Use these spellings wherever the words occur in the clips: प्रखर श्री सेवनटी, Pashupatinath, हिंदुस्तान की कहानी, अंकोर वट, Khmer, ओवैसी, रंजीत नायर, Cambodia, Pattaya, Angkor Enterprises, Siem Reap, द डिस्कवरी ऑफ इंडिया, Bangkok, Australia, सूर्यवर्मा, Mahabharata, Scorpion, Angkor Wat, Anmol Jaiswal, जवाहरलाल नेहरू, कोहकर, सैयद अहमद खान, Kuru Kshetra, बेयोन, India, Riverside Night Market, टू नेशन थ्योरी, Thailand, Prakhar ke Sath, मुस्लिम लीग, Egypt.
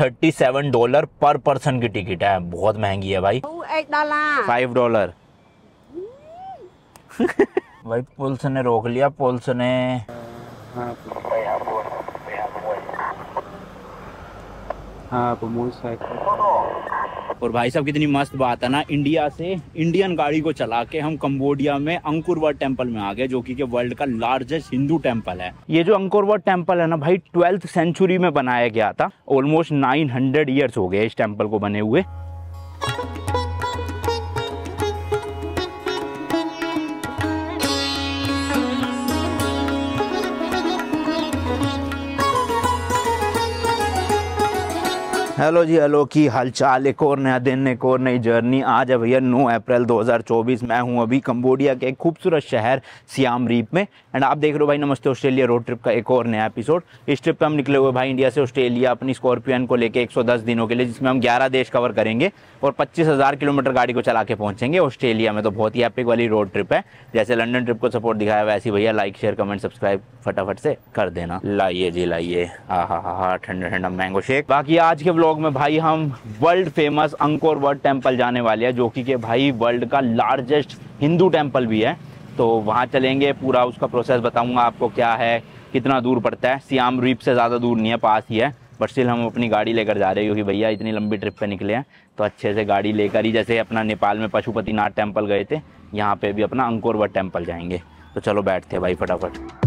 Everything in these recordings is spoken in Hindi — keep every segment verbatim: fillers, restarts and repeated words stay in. थर्टी सेवन डॉलर पर पर्सन की टिकट है, बहुत महंगी है भाई। फाइव डॉलर भाई। पुलिस ने रोक लिया, पुलिस ने। और भाई साहब कितनी मस्त बात है ना, इंडिया से इंडियन गाड़ी को चला के हम कंबोडिया में अंकुर वट टेम्पल में आ गए, जो कि के वर्ल्ड का लार्जेस्ट हिंदू टेम्पल है। ये जो अंकुर वट टेम्पल है ना भाई, ट्वेल्थ सेंचुरी में बनाया गया था। ऑलमोस्ट नाइन हंड्रेड इयर्स हो गए इस टेम्पल को बने हुए। हेलो जी, हेलो की हालचाल। एक और नया दिन, एक और नई जर्नी। आज है भैया नौ अप्रैल दो हज़ार चौबीस। मैं हूं अभी कंबोडिया के एक खूबसूरत शहर सियाम रीप में, एंड आप देख रहे हो भाई नमस्ते ऑस्ट्रेलिया रोड ट्रिप का एक और नया एपिसोड। इस ट्रिप पे हम निकले हुए भाई इंडिया से ऑस्ट्रेलिया अपनी स्कॉर्पियन को लेके एक सौ दस दिनों के लिए, जिसमें हम ग्यारह देश कवर करेंगे और पच्चीस हज़ार किलोमीटर गाड़ी को चला के पहुँचेंगे ऑस्ट्रेलिया में। तो बहुत ही एपिक वाली रोड ट्रिप है। जैसे लंडन ट्रिप को सपोर्ट दिखाया वैसे भैया लाइक शेयर कमेंट सब्सक्राइब फटाफट से कर देना। लाइए जी लाइए। हाँ हाँ हाँ हाँ ठंडा ठंडा मैंगो शेक। बाकी आज के ब्लॉग में भाई हम world famous अंकोर वट temple जाने वाले हैं, जो कि के भाई वर्ल्ड का लार्जेस्ट हिंदू टेम्पल भी है। तो वहाँ चलेंगे, पूरा उसका प्रोसेस बताऊंगा आपको क्या है, कितना दूर पड़ता है। सियाम रीप से ज़्यादा दूर नहीं है, पास ही है, बट स्टिल हम अपनी गाड़ी लेकर जा रहे हैं, क्योंकि भैया इतनी लंबी ट्रिप पे निकले हैं तो अच्छे से गाड़ी लेकर ही, जैसे अपना नेपाल में पशुपतिनाथ टेम्पल गए थे, यहाँ पर भी अपना अंकोर वट टेम्पल जाएंगे। तो चलो बैठते हैं भाई फटाफट।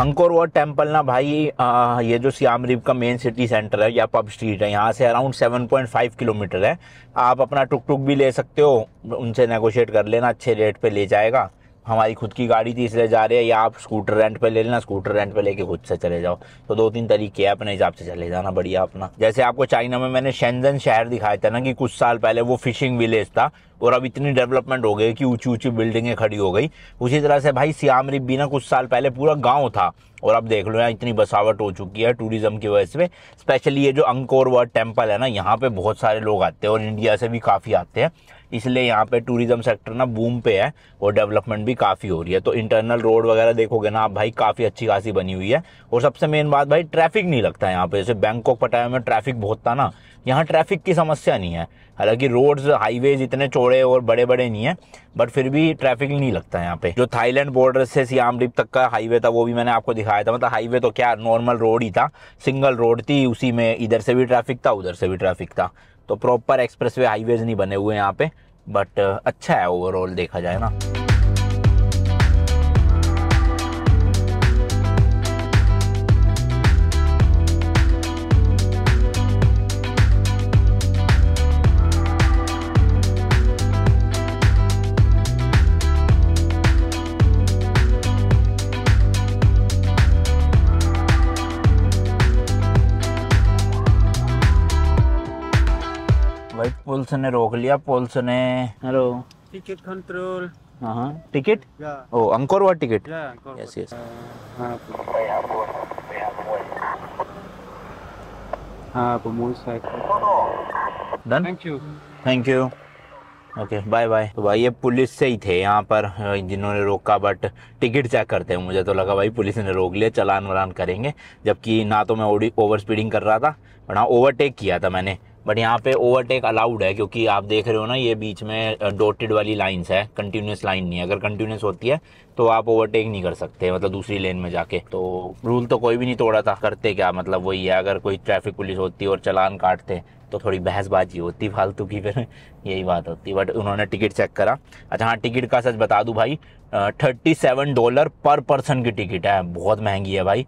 अंकोर वट टेम्पल ना भाई, आ, ये जो सियाम रीप का मेन सिटी सेंटर है या पब स्ट्रीट है, यहाँ से around seven point five kilometre है। आप अपना टुक टुक भी ले सकते हो, उनसे नेगोशिएट कर लेना, अच्छे रेट पे ले जाएगा। हमारी खुद की गाड़ी थी इसलिए जा रहे हैं, या आप स्कूटर रेंट पे ले लेना, स्कूटर रेंट पे लेके खुद से चले जाओ। तो दो तीन तरीके हैं, अपने हिसाब से चले जाना बढ़िया अपना। जैसे आपको चाइना में मैंने शेंजन शहर दिखाया था ना कि कुछ साल पहले वो फिशिंग विलेज था, और अब इतनी डेवलपमेंट हो गई कि ऊंची ऊंची बिल्डिंगें खड़ी हो गई। उसी तरह से भाई सियाम रीप भी ना कुछ साल पहले पूरा गाँव था, और अब देख लो यहाँ इतनी बसावट हो चुकी है टूरिज्म की वजह से। स्पेशली ये जो अंकोर वट टेम्पल है ना, यहाँ पे बहुत सारे लोग आते हैं और इंडिया से भी काफ़ी आते हैं, इसलिए यहाँ पे टूरिज्म सेक्टर ना बूम पे है और डेवलपमेंट भी काफ़ी हो रही है। तो इंटरनल रोड वगैरह देखोगे ना आप भाई, काफ़ी अच्छी खासी बनी हुई है। और सबसे मेन बात भाई, ट्रैफिक नहीं लगता है यहाँ पे। जैसे बैंकॉक पटाया में ट्रैफिक बहुत था ना, यहाँ ट्रैफिक की समस्या नहीं है। हालांकि रोड्स हाईवेज इतने चौड़े और बड़े बड़े नहीं है, बट फिर भी ट्रैफिक नहीं लगता है यहाँ पे। जो थाईलैंड बॉर्डर से सियाम रीप तक का हाईवे था वो भी मैंने आपको दिखाया था। मतलब हाईवे तो क्या, नॉर्मल रोड ही था, सिंगल रोड थी, उसी में इधर से भी ट्रैफिक था उधर से भी ट्रैफिक था। तो प्रॉपर एक्सप्रेसवे हाईवेज नहीं बने हुए यहाँ पे, बट अच्छा है ओवरऑल देखा जाए ना। पुलिस ने रोक लिया, पुलिस ने। Hello, ticket control. हाँ ticket, oh अंकोर वट ticket. Yes yes. हाँ done, thank you thank you, okay bye bye. तो भाई ये पुलिस से ही थे यहाँ पर जिन्होंने रोका, बट टिकट चेक करते हैं। मुझे तो लगा भाई पुलिस ने रोक लिया, चलान वलान करेंगे, जबकि ना तो मैं ओवर स्पीडिंग कर रहा था, बट हाँ ओवरटेक किया था मैंने। बट यहाँ पे ओवरटेक अलाउड है, क्योंकि आप देख रहे हो ना ये बीच में डॉटेड वाली लाइंस है, कंटिन्यूस लाइन नहीं है। अगर कंटिन्यूस होती है तो आप ओवरटेक नहीं कर सकते, मतलब दूसरी लेन में जाके। तो रूल तो कोई भी नहीं तोड़ा था, करते क्या मतलब वही है। अगर कोई ट्रैफिक पुलिस होती और चलान काटते तो थोड़ी बहसबाजी होती फालतू की, फिर यही बात होती। बट उन्होंने टिकट चेक करा। अच्छा हाँ, टिकट का सच बता दूँ भाई, थर्टी सेवन डॉलर पर पर्सन की टिकट है, बहुत महंगी है भाई।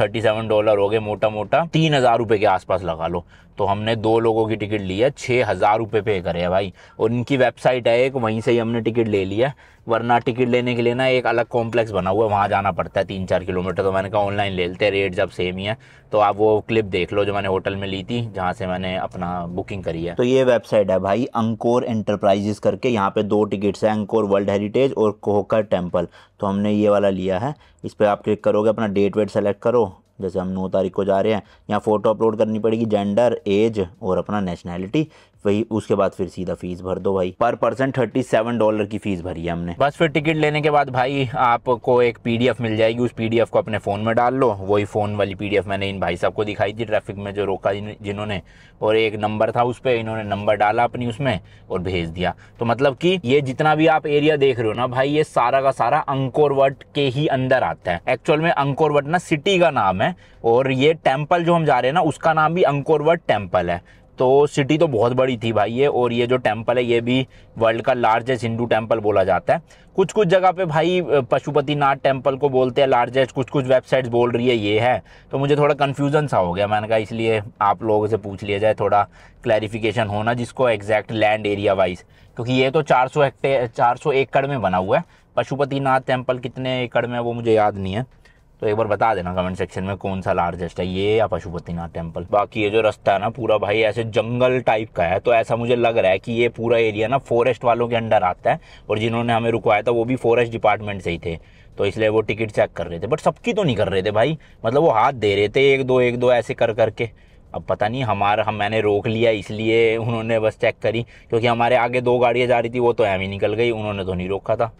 थर्टी सेवन डॉलर हो गए मोटा मोटा तीन हज़ार रुपये के आसपास लगा लो। तो हमने दो लोगों की टिकट ली है, छः हज़ार रुपये पे करे है भाई। और इनकी वेबसाइट है एक, वहीं से ही हमने टिकट ले लिया, वरना टिकट लेने के लिए ना एक अलग कॉम्प्लेक्स बना हुआ है, वहाँ जाना पड़ता है तीन चार किलोमीटर। तो मैंने कहा ऑनलाइन ले लेते हैं, रेट जब सेम ही है। तो आप वो क्लिप देख लो जो मैंने होटल में ली थी, जहाँ से मैंने अपना बुकिंग करी है। तो ये वेबसाइट है भाई अंकोर एंटरप्राइजेस करके, यहाँ पर दो टिकट्स हैं, अंकोर वर्ल्ड हेरिटेज और कोहकर टेम्पल। तो हमने ये वाला लिया है। इस पर आप क्लिक करोगे, अपना डेट वेट सेलेक्ट करो, जैसे हम नौ तारीख को जा रहे हैं। यहाँ फ़ोटो अपलोड करनी पड़ेगी, जेंडर, एज और अपना नेशनैलिटी। वही उसके बाद फिर सीधा फीस भर दो भाई। पर पर्सन थर्टी सेवन डॉलर की फीस भरी है हमने। बस फिर टिकट लेने के बाद भाई आपको एक पीडीएफ मिल जाएगी, उस पीडीएफ को अपने फोन में डाल लो। वही फोन वाली पीडीएफ मैंने इन भाई साहब को दिखाई थी ट्रैफिक में जो रोका जिन्होंने, और एक नंबर था उस पर, इन्होंने नंबर डाला अपनी उसमें और भेज दिया। तो मतलब कि ये जितना भी आप एरिया देख रहे हो ना भाई, ये सारा का सारा अंकोर वट के ही अंदर आता है। एक्चुअल में अंकोर वट ना सिटी का नाम है, और ये टेम्पल जो हम जा रहे हैं ना उसका नाम भी अंकोर वट टेम्पल है। तो सिटी तो बहुत बड़ी थी भाई ये, और ये जो टेम्पल है ये भी वर्ल्ड का लार्जेस्ट हिंदू टेम्पल बोला जाता है। कुछ कुछ जगह पे भाई पशुपतिनाथ टेम्पल को बोलते हैं लार्जेस्ट, कुछ कुछ वेबसाइट्स बोल रही है ये है। तो मुझे थोड़ा कन्फ्यूज़न सा हो गया, मैंने कहा इसलिए आप लोगों से पूछ लिया जाए, थोड़ा क्लैरिफिकेशन होना जिसको एग्जैक्ट लैंड एरिया वाइज, क्योंकि ये तो चार सौ हेक्टेयर चार सौ एकड़ में बना हुआ है। पशुपतिनाथ टेम्पल कितने एकड़ में वो मुझे याद नहीं है, तो एक बार बता देना कमेंट सेक्शन में कौन सा लार्जेस्ट है, ये या पशुपतिनाथ टेम्पल। बाकी ये जो रास्ता है ना पूरा भाई ऐसे जंगल टाइप का है, तो ऐसा मुझे लग रहा है कि ये पूरा एरिया ना फॉरेस्ट वालों के अंडर आता है, और जिन्होंने हमें रुकवाया था वो भी फॉरेस्ट डिपार्टमेंट से ही थे, तो इसलिए वो टिकट चेक कर रहे थे। बट सबकी तो नहीं कर रहे थे भाई, मतलब वो हाथ दे रहे थे एक दो एक दो ऐसे कर करके। अब पता नहीं हमारा हम मैंने रोक लिया इसलिए उन्होंने बस चेक करी, क्योंकि हमारे आगे दो गाड़ियाँ जा रही थी वो तो ऐम ही निकल गई, उन्होंने तो नहीं रोका था।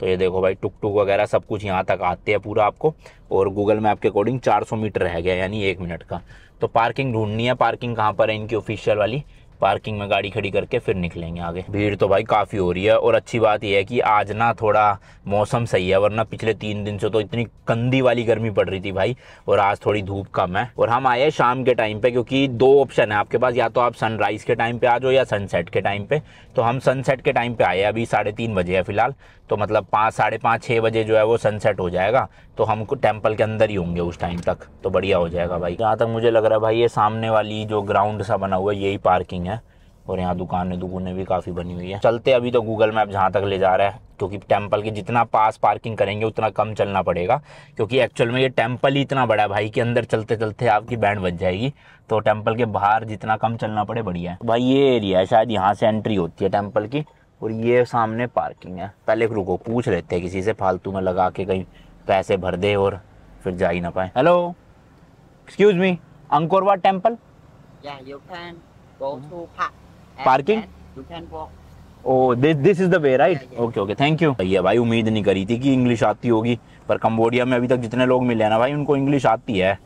तो ये देखो भाई टुक टुक वगैरह सब कुछ यहाँ तक आते हैं पूरा आपको, और गूगल मैप के अकॉर्डिंग चार सौ मीटर रह गया यानी एक मिनट का। तो पार्किंग ढूंढनी है, पार्किंग कहाँ पर है इनकी ऑफिशियल वाली, पार्किंग में गाड़ी खड़ी करके फिर निकलेंगे आगे। भीड़ तो भाई काफ़ी हो रही है, और अच्छी बात यह है कि आज ना थोड़ा मौसम सही है, वरना पिछले तीन दिन से तो इतनी कंदी वाली गर्मी पड़ रही थी भाई, और आज थोड़ी धूप कम है। और हम आए शाम के टाइम पे, क्योंकि दो ऑप्शन है आपके पास, या तो आप सनराइज़ के टाइम पे आ जाओ या सनसेट के टाइम पे। तो हम सनसेट के टाइम पे आए, अभी साढ़े तीन बजे है फिलहाल, तो मतलब पाँच साढ़े पाँच छः बजे जो है वो सनसेट हो जाएगा, तो हम टेम्पल के अंदर ही होंगे उस टाइम तक, तो बढ़िया हो जाएगा भाई। जहाँ तक मुझे लग रहा है भाई ये सामने वाली जो ग्राउंड सा बना हुआ है यही पार्किंग है, और यहाँ दुकानें दुकानें भी काफ़ी बनी हुई है। चलते अभी तो गूगल मैप जहाँ तक ले जा रहा है, क्योंकि टेम्पल के जितना पास पार्किंग करेंगे उतना कम चलना पड़ेगा, क्योंकि एक्चुअल में ये टेम्पल ही इतना बड़ा है भाई कि अंदर चलते चलते आपकी बैंड बच जाएगी। तो टेम्पल के बाहर जितना कम चलना पड़े बढ़िया है भाई। ये एरिया है शायद, यहाँ से एंट्री होती है टेम्पल की, और ये सामने पार्किंग है। पहले रुको पूछ लेते हैं किसी से, फालतू में लगा के कहीं पैसे भर दे और फिर जा ही ना पाए। Hello excuse me, Angkor Wat temple parking? Oh this this is the way right, okay okay thank you. भैया भाई उम्मीद नहीं करी थी कि इंग्लिश आती होगी, पर कंबोडिया में अभी तक जितने लोग मिले ना भाई उनको इंग्लिश आती है।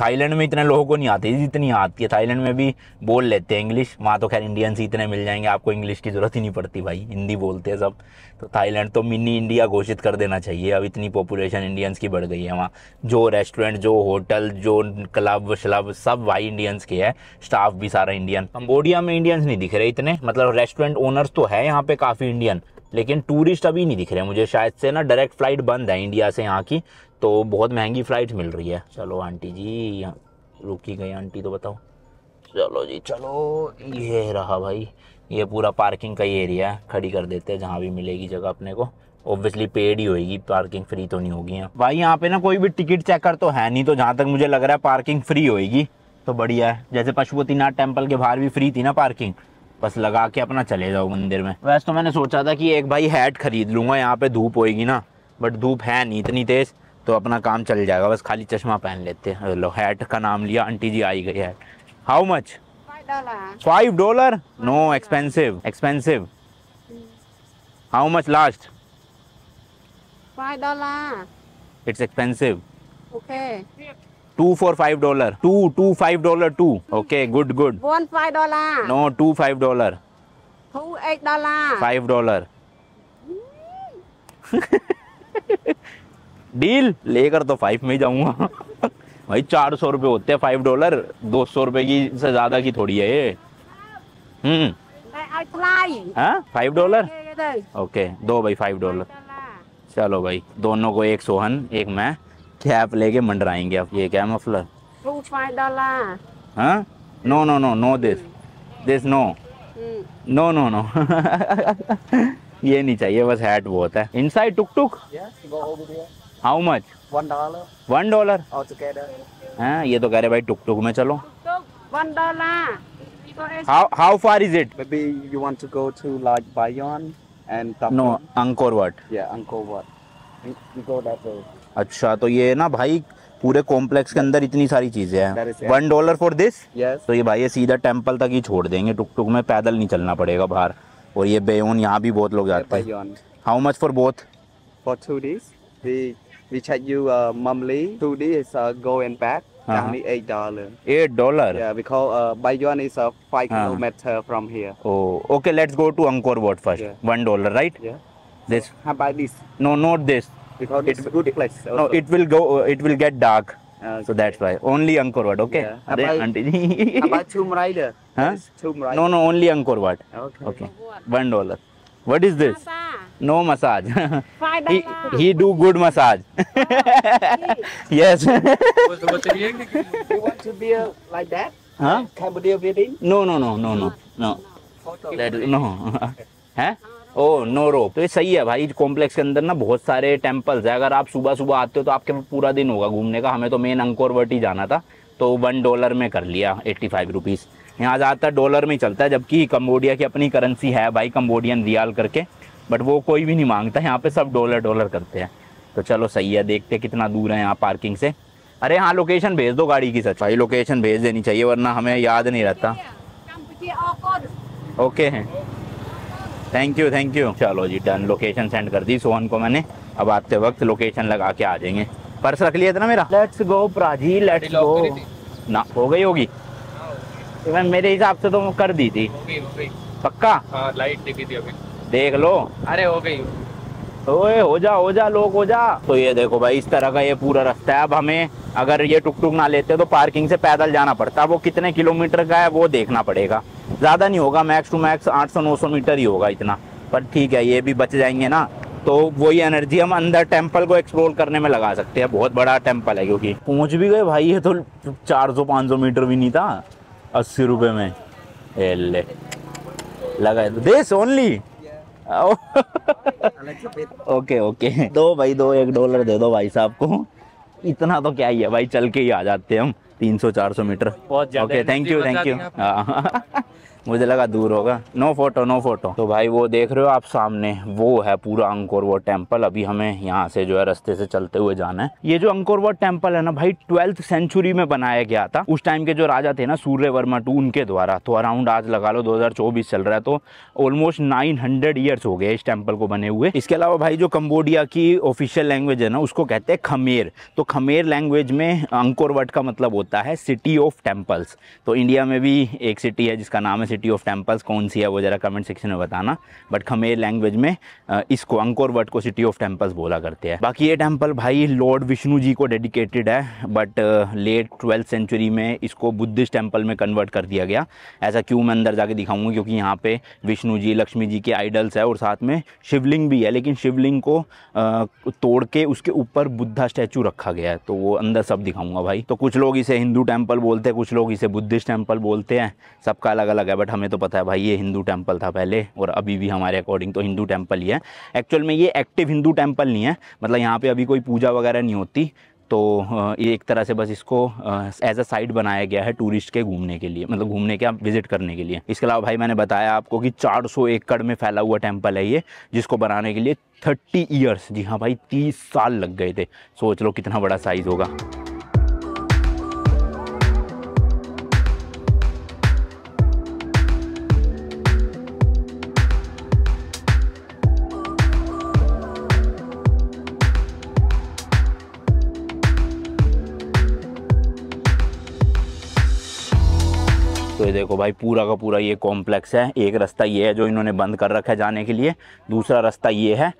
थाईलैंड में इतने लोगों को नहीं आती जितनी आती है, थाईलैंड में भी बोल लेते हैं इंग्लिश, वहाँ तो खैर इंडियंस ही इतने मिल जाएंगे आपको इंग्लिश की ज़रूरत ही नहीं पड़ती भाई, हिंदी बोलते हैं सब। तो थाईलैंड तो मिनी इंडिया घोषित कर देना चाहिए, अब इतनी पॉपुलेशन इंडियंस की बढ़ गई है वहाँ। जो रेस्टोरेंट जो होटल जो क्लब श्लब सब भाई इंडियंस के है, स्टाफ भी सारा इंडियन। कंबोडिया में इंडियंस नहीं दिख रहे इतने, मतलब रेस्टोरेंट ओनर्स तो है यहाँ पे काफ़ी इंडियन, लेकिन टूरिस्ट अभी नहीं दिख रहे मुझे, शायद से ना डायरेक्ट फ्लाइट बंद है इंडिया से यहाँ की, तो बहुत महंगी फ्लाइट मिल रही है। चलो आंटी जी रुकी गई आंटी तो बताओ, चलो जी चलो। ये रहा भाई, ये पूरा पार्किंग का ही एरिया है, खड़ी कर देते हैं जहाँ भी मिलेगी जगह अपने को, ऑब्वियसली पेड ही होगी, पार्किंग फ्री तो नहीं होगी भाई। यहाँ पे ना कोई भी टिकट चेकर तो है नहीं, तो जहाँ तक मुझे लग रहा है पार्किंग फ्री होगी, तो बढ़िया है। जैसे पशुपतिनाथ टेम्पल के बाहर भी फ्री थी ना पार्किंग, बस लगा के अपना चले जाओ मंदिर में। वैसे तो मैंने सोचा था कि एक भाई हैट खरीद लूँगा, यहाँ पे धूप होएगी ना, बट धूप है नहीं इतनी तेज़, तो अपना काम चल जाएगा, बस खाली चश्मा पहन लेते हैं। लो हैट का नाम लिया, आंटी जी आई गई hat. How much? Five dollar? No expensive expensive. How much last? Five dollar. It's expensive. Okay. Two for five dollar. Two two five dollar two. Okay, good good. One five dollar. No, two five dollar. Two eight dollar. Five dollar. Deal. लेकर तो five में जाऊँगा। भाई चार सौ रुपये होते हैं five dollar, दो सौ रुपये की से ज़्यादा की थोड़ी है ये। हम्म। हाँ five dollar. Okay, दो भाई five dollar. चलो भाई दोनों को एक सोहन एक मैं कैप लेके मंडराएंगे आप। ये क्या मफलर? Two five dollar. हाँ no no no no this this no no no no ये नहीं चाहिए, बस हैट बहुत है। Inside tuk tuk? How much? One dollar. One dollar? हाँ ये तो कह रहे भाई टुक टुक में चलो। One dollar. How how far is it? Maybe you want to go to like Bayon and Tam. No, Angkor Wat. Yeah, Angkor Wat. You go that way. अच्छा तो ये ना भाई पूरे कॉम्प्लेक्स के अंदर इतनी सारी चीजें हैं। One dollar for this. तो ये भाई ये सीधा टेम्पल तक ही छोड़ देंगे, टुक टुक में पैदल नहीं चलना पड़ेगा बाहर। और ये बेयोन, यहाँ भी बहुत लोग जाते हैं। How much for both? For two days we we charge you monthly. Two days go and back only eight dollar. Eight dollar. Yeah, because uh, Bayon is a uh, five uh-huh. kilometer from here. Oh, okay. Let's go to Angkor Wat first. Yeah. One dollar, right? Yeah. This. How about this? No, not this. Because it, it's good place. Also. No, it will go. Uh, it will get dark. Okay. So that's why only Angkor Wat. Okay. Yeah. How about, auntie? How about Tomb Raider? Huh? Tomb Raider. No, no, only Angkor Wat. Okay. Okay. One dollar. What is this? Masa. No massage. Five he, he do good massage. Oh, yes. You want to be a, like that? Huh? Cambodia wedding? No, no, no, no, no, no. That, no. है? Oh no rope. तो ये सही है भाई। कॉम्प्लेक्स के अंदर ना बहुत सारे टेम्पल्स है। अगर आप सुबह सुबह आते हो तो आपके पूरा दिन होगा घूमने का। हमें तो मेन अंकोर वट ही जाना था, तो वन डॉलर में कर लिया, एट्टी फाइव रुपीज़। यहाँ ज़्यादातर डॉलर में ही चलता है, जबकि कम्बोडिया की अपनी करेंसी है भाई, कम्बोडियन रियाल करके, बट वो कोई भी नहीं मांगता। यहाँ पे सब डॉलर डॉलर करते हैं। तो चलो सही है, देखते कितना दूर है यहाँ पार्किंग से। अरे हाँ, लोकेशन भेज दो गाड़ी की। सच भाई लोकेशन भेज देनी चाहिए, वरना हमें याद नहीं रहता। ओके हैं, थैंक यू थैंक यू। चलो जी डन, लोकेशन सेंड कर दी सोहन को मैंने। अब आते वक्त लोकेशन लगा के आ जाएंगे। पर्स रख लिया था ना मेरा। लेट्स गो प्राजी, लेट्स गो। ना हो गई होगी, इवन मेरे हिसाब से तो कर दी थी। हो गई, हो गई। पक्का? हाँ, लाइट दिखी थी अभी। देख लो। अरे हो गई। ओए हो जा हो जा लोग हो जा। तो ये देखो भाई, इस तरह का ये पूरा रास्ता है। अब हमें अगर ये टुक टुक ना लेते तो पार्किंग से पैदल जाना पड़ता। वो कितने किलोमीटर का है वो देखना पड़ेगा। ज़्यादा नहीं होगा, मैक्स टू मैक्स आठ सौ नौ सौ मीटर ही होगा इतना। पर ठीक है, ये भी बच जाएंगे ना, तो वही एनर्जी हम अंदर टेम्पल को एक्सप्लोर करने में लगा सकते हैं। बहुत बड़ा टेम्पल है क्योंकि। पहुँच भी गए भाई, ये तो चार सौ पाँच सौ मीटर भी नहीं था। अस्सी रुपये में ले लगा दिस ओनली। ओके ओके, दो भाई दो, एक डॉलर दे दो भाई साहब को। इतना तो क्या ही है भाई, चल के ही आ जाते हैं हम तीन सौ चार सौ metre. Okay thank you thank you. मुझे लगा दूर होगा। No photo no photo. तो भाई वो देख रहे हो आप सामने, वो है पूरा अंकोर वॉट टेम्पल। अभी हमें यहाँ से जो है रास्ते से चलते हुए जाना है। ये जो अंकोर वॉट टेम्पल है ना भाई, ट्वेल्थ सेंचुरी में बनाया गया था। उस टाइम के जो राजा थे ना, सूर्यवर्मा टू, उनके द्वारा। तो अराउंड आज लगा लो दो हज़ार चौबीस चल रहा है, तो ऑलमोस्ट नाइन हंड्रेड ईयर्स हो गए इस टेम्पल को बने हुए। इसके अलावा भाई जो कम्बोडिया की ऑफिशियल लैंग्वेज है ना, उसको कहते हैं खमेर। तो खमेर लैंग्वेज में अंकोर वॉट का मतलब होता है सिटी ऑफ टेम्पल्स। तो इंडिया में भी एक सिटी है जिसका नाम है सिटी ऑफ टेम्पल्स। कौन सी है वो जरा कमेंट सेक्शन में बताना। बट खमेर लैंग्वेज में इसको, अंकोर वट को, सिटी ऑफ टेम्पल्स बोला करते हैं। बाकी ये टेम्पल भाई लॉर्ड विष्णु जी को डेडिकेटेड है, बट लेट ट्वेल्थ सेंचुरी में इसको बुद्धिस्ट टेम्पल में कन्वर्ट कर दिया गया। ऐसा क्यों, मैं अंदर जाके दिखाऊंगा, क्योंकि यहाँ पे विष्णु जी लक्ष्मी जी के आइडल्स है और साथ में शिवलिंग भी है। लेकिन शिवलिंग को आ, तोड़ के उसके ऊपर बुद्धा स्टैचू रखा गया है, तो वो अंदर सब दिखाऊंगा भाई। तो कुछ लोग इसे हिंदू टेम्पल बोलते हैं, कुछ लोग इसे बुद्धिस्ट टेम्पल बोलते हैं, सबका अलग अलग है। बट हमें तो पता है भाई ये हिंदू टेम्पल था पहले, और अभी भी हमारे अकॉर्डिंग तो हिंदू टेम्पल ही है। एक्चुअल में ये एक्टिव हिंदू टेम्पल नहीं है, मतलब यहाँ पे अभी कोई पूजा वगैरह नहीं होती। तो ये एक तरह से बस इसको एज अ साइट बनाया गया है टूरिस्ट के घूमने के लिए, मतलब घूमने के, आप विजिट करने के लिए। इसके अलावा भाई मैंने बताया आपको कि चार सौ एकड़ में फैला हुआ टेम्पल है ये, जिसको बनाने के लिए थर्टी ईयर्स, जी हाँ भाई तीस साल लग गए थे। सोच लो कितना बड़ा साइज़ होगा। तो ये देखो भाई पूरा का पूरा ये कॉम्प्लेक्स है। एक रास्ता ये है जो इन्होंने बंद कर रखा है जाने के लिए, दूसरा रास्ता ये है,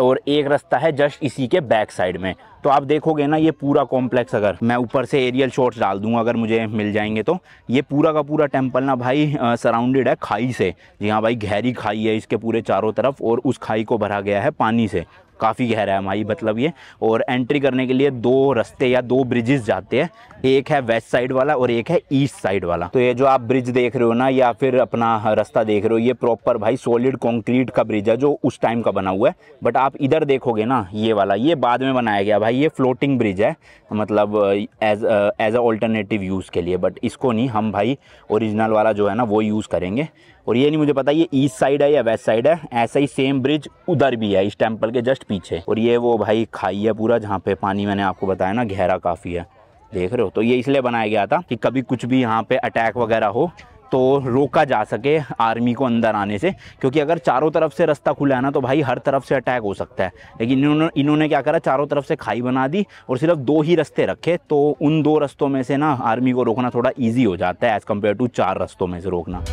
और एक रास्ता है जस्ट इसी के बैक साइड में। तो आप देखोगे ना ये पूरा कॉम्प्लेक्स, अगर मैं ऊपर से एरियल शॉट्स डाल दूंगा अगर मुझे मिल जाएंगे तो, ये पूरा का पूरा टेम्पल ना भाई सराउंडेड है खाई से। जी हाँ भाई गहरी खाई है इसके पूरे चारों तरफ, और उस खाई को भरा गया है पानी से। काफ़ी गहरा है भाई मतलब ये। और एंट्री करने के लिए दो रास्ते या दो ब्रिजेस जाते हैं, एक है वेस्ट साइड वाला और एक है ईस्ट साइड वाला। तो ये जो आप ब्रिज देख रहे हो ना, या फिर अपना रास्ता देख रहे हो, ये प्रॉपर भाई सॉलिड कंक्रीट का ब्रिज है जो उस टाइम का बना हुआ है। बट आप इधर देखोगे ना ये वाला, ये बाद में बनाया गया भाई, ये फ्लोटिंग ब्रिज है, मतलब as as a alternative use के लिए। बट इसको नहीं, हम भाई ओरिजिनल वाला जो है ना वो यूज़ करेंगे। और ये नहीं मुझे पता ये ईस्ट साइड है या वेस्ट साइड है। ऐसा ही सेम ब्रिज उधर भी है इस टेम्पल के जस्ट पीछे। और ये वो भाई खाई है पूरा, जहाँ पे पानी मैंने आपको बताया ना गहरा काफ़ी है, देख रहे हो। तो ये इसलिए बनाया गया था कि कभी कुछ भी यहाँ पे अटैक वगैरह हो तो रोका जा सके आर्मी को अंदर आने से, क्योंकि अगर चारों तरफ से रास्ता खुला है ना तो भाई हर तरफ से अटैक हो सकता है। लेकिन इन्होंने इन्होंने क्या करा, चारों तरफ से खाई बना दी और सिर्फ दो ही रास्ते रखे, तो उन दो रास्तों में से ना आर्मी को रोकना थोड़ा ईजी हो जाता है एज़ कम्पेयर टू चार रास्तों में से रोकना।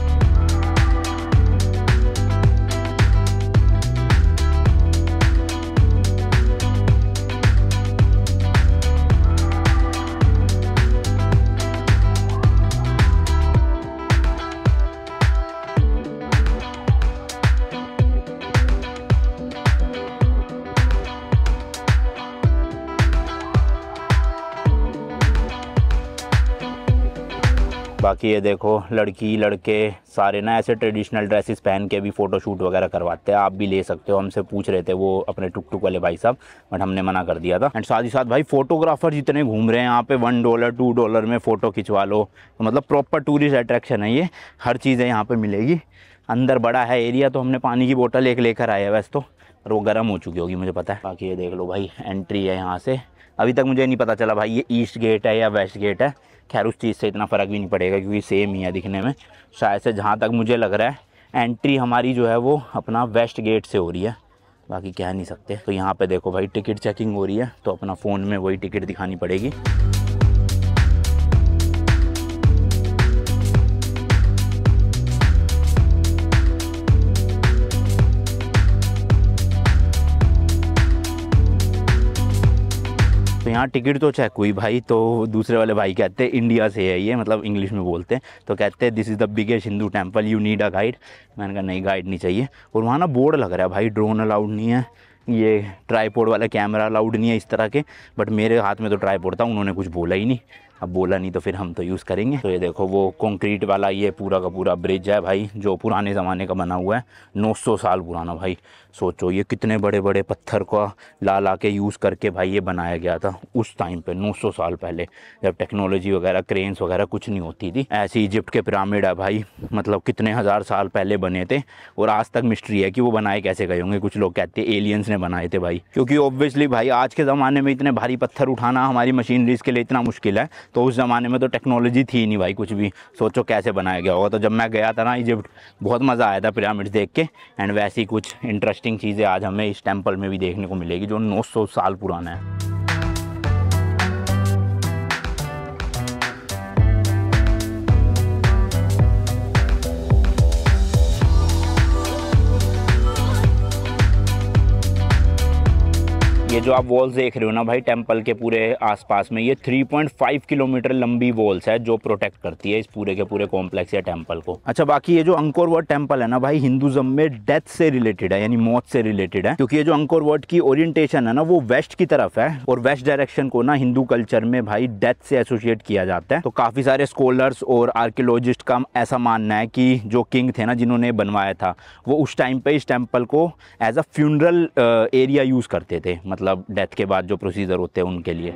बाकी ये देखो लड़की लड़के सारे ना ऐसे ट्रेडिशनल ड्रेसेस पहन के भी फ़ोटो शूट वगैरह करवाते हैं। आप भी ले सकते हो, हमसे पूछ रहे थे वो अपने टुक टुक वाले भाई साहब, बट हमने मना कर दिया था। एंड साथ ही साथ भाई फोटोग्राफर जितने घूम रहे हैं यहाँ पे, वन डॉलर टू डॉलर में फ़ोटो खिंचवा लो, तो मतलब प्रॉपर टूरिस्ट अट्रैक्शन है ये, हर चीज़ें यहाँ पर मिलेगी। अंदर बड़ा है एरिया, तो हमने पानी की बोतल एक लेकर आए है वैसे तो, और वो गर्म हो चुकी होगी मुझे पता है। बाकी ये देख लो भाई एंट्री है यहाँ से, अभी तक मुझे नहीं पता चला भाई ये ईस्ट गेट है या वेस्ट गेट है। खैर उस चीज़ से इतना फ़र्क भी नहीं पड़ेगा क्योंकि सेम ही है दिखने में। शायद से जहाँ तक मुझे लग रहा है एंट्री हमारी जो है वो अपना वेस्ट गेट से हो रही है, बाकी कह नहीं सकते। तो यहाँ पे देखो भाई टिकट चेकिंग हो रही है, तो अपना फ़ोन में वही टिकट दिखानी पड़ेगी। यहाँ टिकट तो चेक हुई भाई, तो दूसरे वाले भाई कहते हैं इंडिया से है ये, मतलब इंग्लिश में बोलते हैं, तो कहते हैं this is the biggest Hindu temple, you need a guide. मैंने कहा नहीं गाइड नहीं चाहिए। और वहाँ ना बोर्ड लग रहा है भाई ड्रोन अलाउड नहीं है, ये ट्राईपोड वाला कैमरा अलाउड नहीं है इस तरह के, बट मेरे हाथ में तो ट्राईपोड था, उन्होंने कुछ बोला ही नहीं। अब बोला नहीं तो फिर हम तो यूज़ करेंगे। तो ये देखो वो कंक्रीट वाला ये पूरा का पूरा ब्रिज है भाई, जो पुराने ज़माने का बना हुआ है, नौ सौ साल पुराना भाई। सोचो ये कितने बड़े बड़े पत्थर का ला ला के यूज़ करके भाई ये बनाया गया था उस टाइम पे, नौ सौ साल पहले, जब टेक्नोलॉजी वगैरह क्रेन्स वगैरह कुछ नहीं होती थी। ऐसे इजिप्ट के पिरामिड है भाई, मतलब कितने हज़ार साल पहले बने थे, और आज तक मिस्ट्री है कि वो बनाए कैसे गए होंगे। कुछ लोग कहते हैं एलियंस ने बनाए थे भाई, क्योंकि ऑब्वियसली भाई आज के ज़माने में इतने भारी पत्थर उठाना हमारी मशीनरीज के लिए इतना मुश्किल है, तो उस ज़माने में तो टेक्नोलॉजी थी नहीं भाई कुछ भी। सोचो कैसे बनाया गया होगा। तो जब मैं गया था ना इजिप्ट, बहुत मज़ा आया था पिरामिड्स देख के, एंड वैसी कुछ इंटरेस्टिंग चीज़ें आज हमें इस टेम्पल में भी देखने को मिलेगी जो नौ सौ साल पुराना है। ये जो आप वॉल्स देख रहे हो ना भाई टेंपल के पूरे आसपास में, ये तीन पॉइंट पाँच किलोमीटर लंबी वॉल्स है जो प्रोटेक्ट करती है इस पूरे के पूरे कॉम्प्लेक्स या टेंपल को। अच्छा बाकी ये जो अंकोर वर्ड टेंपल है ना भाई, हिंदुज़म में डेथ से रिलेटेड है, यानी मौत से रिलेटेड है, क्योंकि ये जो अंकोर वर्ड की ओरिएंटेशन है ना वो वेस्ट की तरफ है, और वेस्ट डायरेक्शन को ना हिंदू कल्चर में भाई डेथ से एसोसिएट किया जाता है। तो काफ़ी सारे स्कॉलर्स और आर्कियोलॉजिस्ट का ऐसा मानना है कि जो किंग थे ना जिन्होंने बनवाया था, वो उस टाइम पर इस टेम्पल को as a funeral area use करते थे, मतलब डेथ के बाद जो प्रोसीजर होते हैं उनके लिए।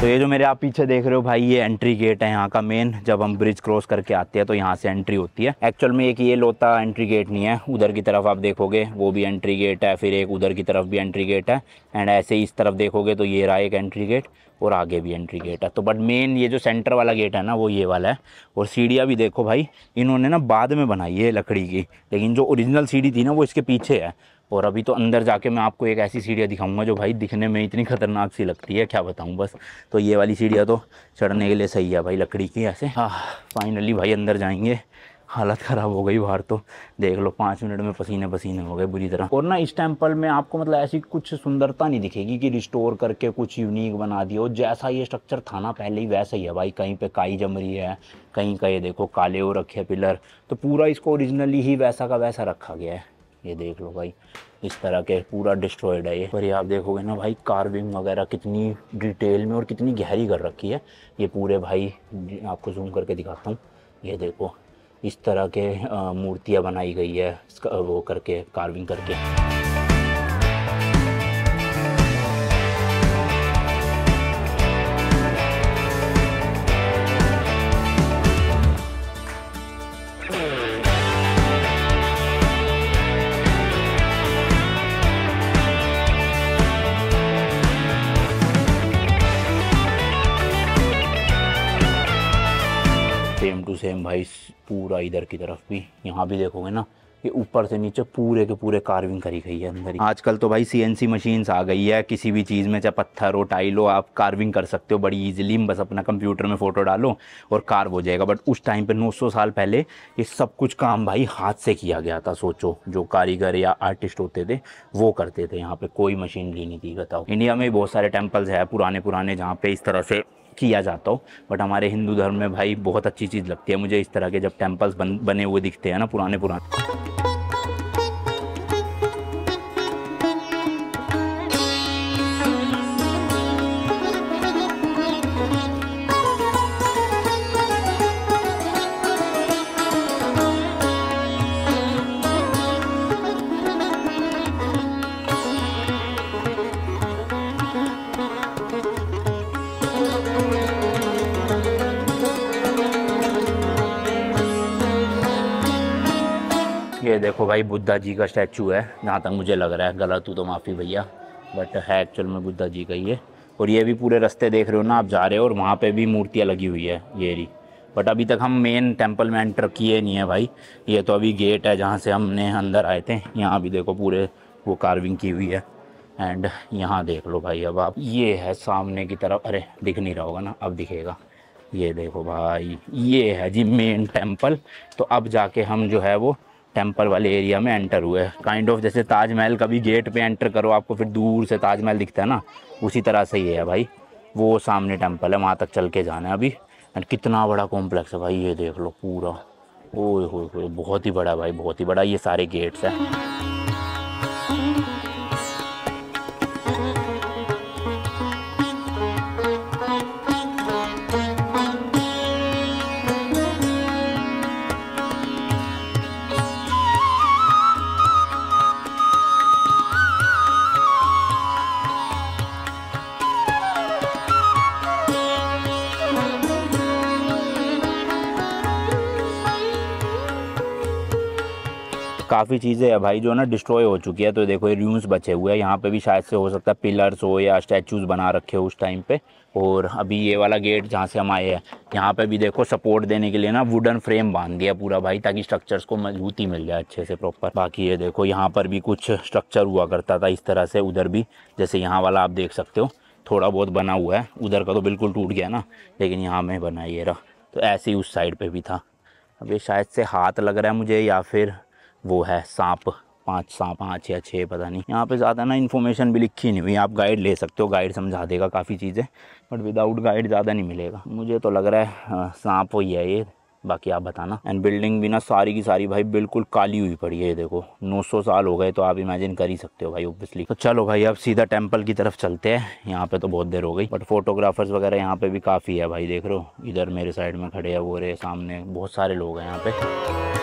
तो ये जो मेरे आप पीछे देख रहे हो भाई, ये एंट्री गेट है यहाँ का मेन। जब हम ब्रिज क्रॉस करके आते हैं तो यहाँ से एंट्री होती है। एक्चुअल में एक ये लोता एंट्री गेट नहीं है, उधर की तरफ आप देखोगे वो भी एंट्री गेट है, फिर एक उधर की तरफ भी एंट्री गेट है, एंड ऐसे ही इस तरफ देखोगे तो ये रहा एक एंट्री गेट और आगे भी एंट्री गेट है। तो बट मेन ये जो सेंटर वाला गेट है ना वो ये वाला है। और सीढ़ियाँ भी देखो भाई, इन्होंने ना बाद में बनाई है लकड़ी की, लेकिन जो ओरिजिनल सीढ़ी थी ना वो इसके पीछे है। और अभी तो अंदर जाके मैं आपको एक ऐसी सीढ़ियाँ दिखाऊंगा जो भाई दिखने में इतनी खतरनाक सी लगती है, क्या बताऊं बस। तो ये वाली सीढ़ियाँ तो चढ़ने के लिए सही है भाई, लकड़ी की ऐसे। हाँ फाइनली भाई अंदर जाएंगे, हालत ख़राब हो गई बाहर तो, देख लो पाँच मिनट में पसीने पसीने हो गए बुरी तरह। और ना इस टेम्पल में आपको मतलब ऐसी कुछ सुंदरता नहीं दिखेगी कि रिस्टोर करके कुछ यूनिक बना दिया हो, जैसा ये स्ट्रक्चर था ना पहले ही वैसा ही है भाई। कहीं पे काई जम रही है, कहीं का ये देखो काले हो रखे पिलर, तो पूरा इसको ओरिजिनली ही वैसा का वैसा रखा गया है। ये देख लो भाई, इस तरह के पूरा डिस्ट्रॉयड है ये। पर ये आप देखोगे ना भाई कार्विंग वगैरह कितनी डिटेल में और कितनी गहरी कर रखी है। ये पूरे भाई आपको जूम करके दिखाता हूँ, ये देखो इस तरह के मूर्तियाँ बनाई गई है इसका वो करके, कार्विंग करके। सेम टू सेम भाई पूरा इधर की तरफ भी, यहाँ भी देखोगे ना ये ऊपर से नीचे पूरे के पूरे कार्विंग करी गई है अंदर ही। आजकल तो भाई सीएनसी मशीन्स आ गई है, किसी भी चीज़ में चाहे पत्थर हो टाइल हो आप कार्विंग कर सकते हो बड़ी इजीली, बस अपना कंप्यूटर में फ़ोटो डालो और कार्व हो जाएगा। बट उस टाइम पे नौ सौ साल पहले ये सब कुछ काम भाई हाथ से किया गया था। सोचो जो कारीगर या आर्टिस्ट होते थे वो करते थे, यहाँ पर कोई मशीन ली नहीं थी। बताओ इंडिया में बहुत सारे टेम्पल्स है पुराने पुराने जहाँ पे इस तरह से किया जाता हो, बट हमारे हिंदू धर्म में भाई बहुत अच्छी चीज़ लगती है मुझे इस तरह के जब टेम्पल्स बन, बने हुए दिखते हैं ना पुराने पुराने। ये देखो भाई बुद्धा जी का स्टैचू है, जहाँ तक मुझे लग रहा है, गलत हूँ तो माफ़ी भैया, बट है एक्चुअल में बुद्धा जी का ये। और ये भी पूरे रास्ते देख रहे हो ना आप जा रहे हो, और वहाँ पे भी मूर्तियाँ लगी हुई है ये री। बट अभी तक हम मेन टेंपल में एंटर किए नहीं है भाई, ये तो अभी गेट है जहाँ से हमने अंदर आए थे। यहाँ भी देखो पूरे वो कार्विंग की हुई है। एंड यहाँ देख लो भाई, अब आप ये है सामने की तरफ, अरे दिख नहीं रहा होगा ना, अब दिखेगा। ये देखो भाई ये है जी मेन टेम्पल। तो अब जाके हम जो है वो टेम्पल वाले एरिया में एंटर हुए हैं। काइंड ऑफ जैसे ताजमहल का भी गेट पे एंटर करो आपको फिर दूर से ताजमहल दिखता है ना, उसी तरह से ये है भाई। वो सामने टेम्पल है, वहाँ तक चल के जाना है अभी। एंड कितना बड़ा कॉम्प्लेक्स है भाई, ये देख लो पूरा, ओए होए बहुत ही बड़ा भाई, बहुत ही बड़ा। ये सारे गेट्स हैं। काफ़ी चीज़ें है भाई जो ना डिस्ट्रॉय हो चुकी है, तो देखो ये रूम्स बचे हुए हैं। यहाँ पे भी शायद से हो सकता है पिलर्स हो या स्टैचूज़ बना रखे हो उस टाइम पे। और अभी ये वाला गेट जहाँ से हम आए हैं, यहाँ पे भी देखो सपोर्ट देने के लिए ना वुडन फ्रेम बांध दिया पूरा भाई, ताकि स्ट्रक्चर्स को मजबूती मिल जाए अच्छे से प्रॉपर। बाकी ये देखो यहाँ पर भी कुछ स्ट्रक्चर हुआ करता था इस तरह से, उधर भी जैसे यहाँ वाला आप देख सकते हो थोड़ा बहुत बना हुआ है, उधर का तो बिल्कुल टूट गया ना, लेकिन यहाँ में बना ये रहा। तो ऐसे ही उस साइड पर भी था। अब ये शायद से हाथ लग रहा है मुझे, या फिर वो है सांप, पाँच सांप पाँच या छः पता नहीं। यहाँ पे ज़्यादा ना इन्फॉर्मेशन भी लिखी नहीं हुई, आप गाइड ले सकते हो, गाइड समझा देगा काफ़ी चीज़ें, बट विदाउट गाइड ज़्यादा नहीं मिलेगा। मुझे तो लग रहा है सांप वही है ये, बाकी आप बताना। एंड बिल्डिंग भी ना सारी की सारी भाई बिल्कुल काली हुई पड़ी है, देखो नौ सौ साल हो गए, तो आप इमेजिन कर ही सकते हो भाई ऑब्वियसली। तो चलो भाई अब सीधा टेम्पल की तरफ चलते हैं। यहाँ पे तो बहुत देर हो गई, बट फोटोग्राफर्स वगैरह यहाँ पे भी काफ़ी है भाई, देख रहे हो इधर मेरे साइड में खड़े है, वो रहे सामने, बहुत सारे लोग हैं यहाँ पे।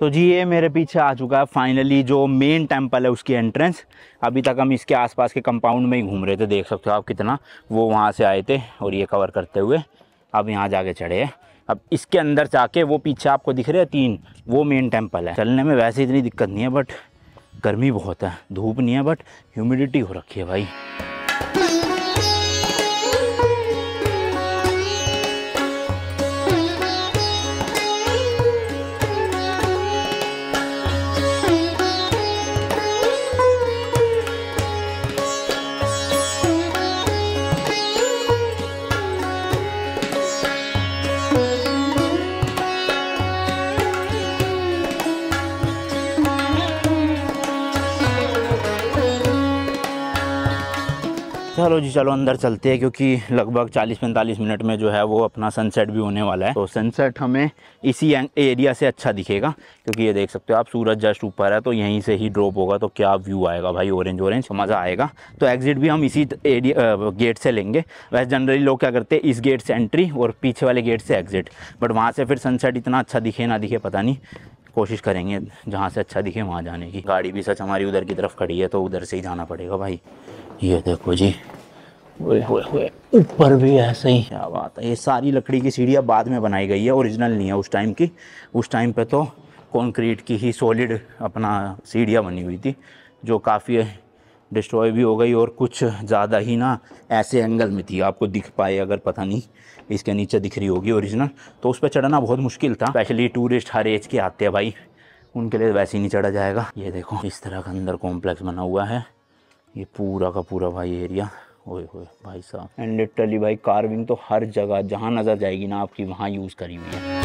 तो जी ये मेरे पीछे आ चुका है फाइनली जो मेन टेंपल है उसकी एंट्रेंस। अभी तक हम इसके आसपास के कंपाउंड में ही घूम रहे थे, देख सकते हो आप कितना। वो वहाँ से आए थे और ये कवर करते हुए अब यहाँ जाके चढ़े हैं। अब इसके अंदर जाके वो पीछे आपको दिख रहे हैं तीन, वो मेन टेंपल है। चलने में वैसे इतनी दिक्कत नहीं है, बट गर्मी बहुत है, धूप नहीं है बट ह्यूमिडिटी हो रखी है भाई। चलो जी चलो अंदर चलते हैं क्योंकि लगभग चालीस पैंतालीस मिनट में जो है वो अपना सनसेट भी होने वाला है। तो सनसेट हमें इसी एरिया से अच्छा दिखेगा क्योंकि ये देख सकते हो आप सूरज जस्ट ऊपर है, तो यहीं से ही ड्रॉप होगा तो क्या व्यू आएगा भाई, ऑरेंज ऑरेंज मज़ा आएगा। तो एग्जिट भी हम इसी एरिया गेट से लेंगे। वैसे जनरली लोग क्या करते हैं, इस गेट से एंट्री और पीछे वाले गेट से एग्जिट, बट वहाँ से फिर सनसेट इतना अच्छा दिखे ना दिखे पता नहीं, कोशिश करेंगे जहाँ से अच्छा दिखे वहाँ जाने की। गाड़ी भी सच हमारी उधर की तरफ खड़ी है तो उधर से ही जाना पड़ेगा भाई। ये देखो जी ऊपर भी ऐसे ही, क्या बात है। ये सारी लकड़ी की सीढ़ियाँ बाद में बनाई गई है, ओरिजिनल नहीं है उस टाइम की। उस टाइम पे तो कंक्रीट की ही सॉलिड अपना सीढ़ियाँ बनी हुई थी जो काफ़ी डिस्ट्रॉय भी हो गई और कुछ ज़्यादा ही ना ऐसे एंगल में थी, आपको दिख पाए अगर, पता नहीं इसके नीचे दिख रही होगी ओरिजिनल। तो उस पर चढ़ना बहुत मुश्किल था, स्पेशली टूरिस्ट हर एज के आते हैं भाई, उनके लिए वैसे ही नहीं चढ़ा जाएगा। ये देखो इस तरह का अंदर कॉम्प्लेक्स बना हुआ है ये पूरा का पूरा भाई एरिया। ओए होए भाई साहब, एंड लिटरली भाई कार्विंग तो हर जगह जहाँ नज़र जाएगी ना आपकी वहाँ यूज़ करी हुई है।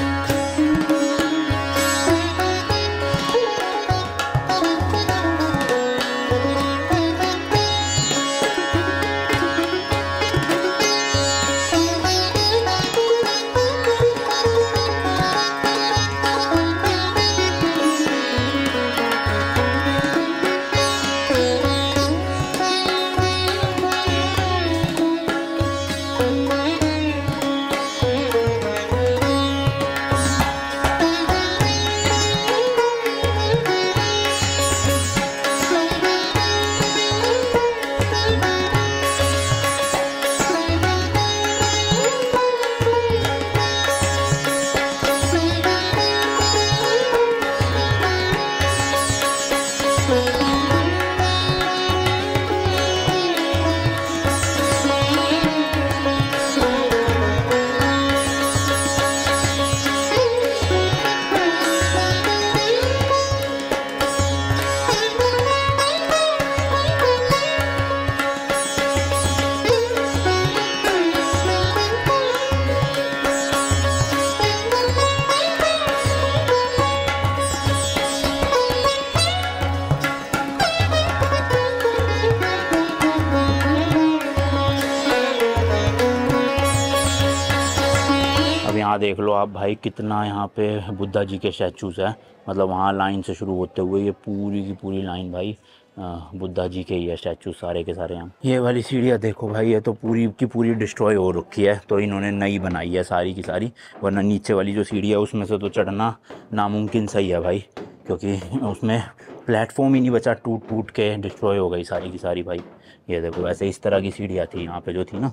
देख लो आप भाई कितना यहाँ पे बुद्धा जी के स्टैचूज़ है, मतलब वहाँ लाइन से शुरू होते हुए ये पूरी की पूरी लाइन भाई बुद्धा जी के ये स्टैचू सारे के सारे हैं। ये वाली सीढ़ियाँ देखो भाई, ये तो पूरी की पूरी डिस्ट्रॉय हो रखी है तो इन्होंने नई बनाई है सारी की सारी, वरना नीचे वाली जो सीढ़ी है उसमें से तो चढ़ना नामुमकिन सही है भाई क्योंकि उसमें प्लेटफॉर्म ही नहीं बचा, टूट टूट के डिस्ट्रॉय हो गई सारी की सारी भाई। ये देखो वैसे इस तरह की सीढ़ियाँ थी यहाँ पर जो थी ना,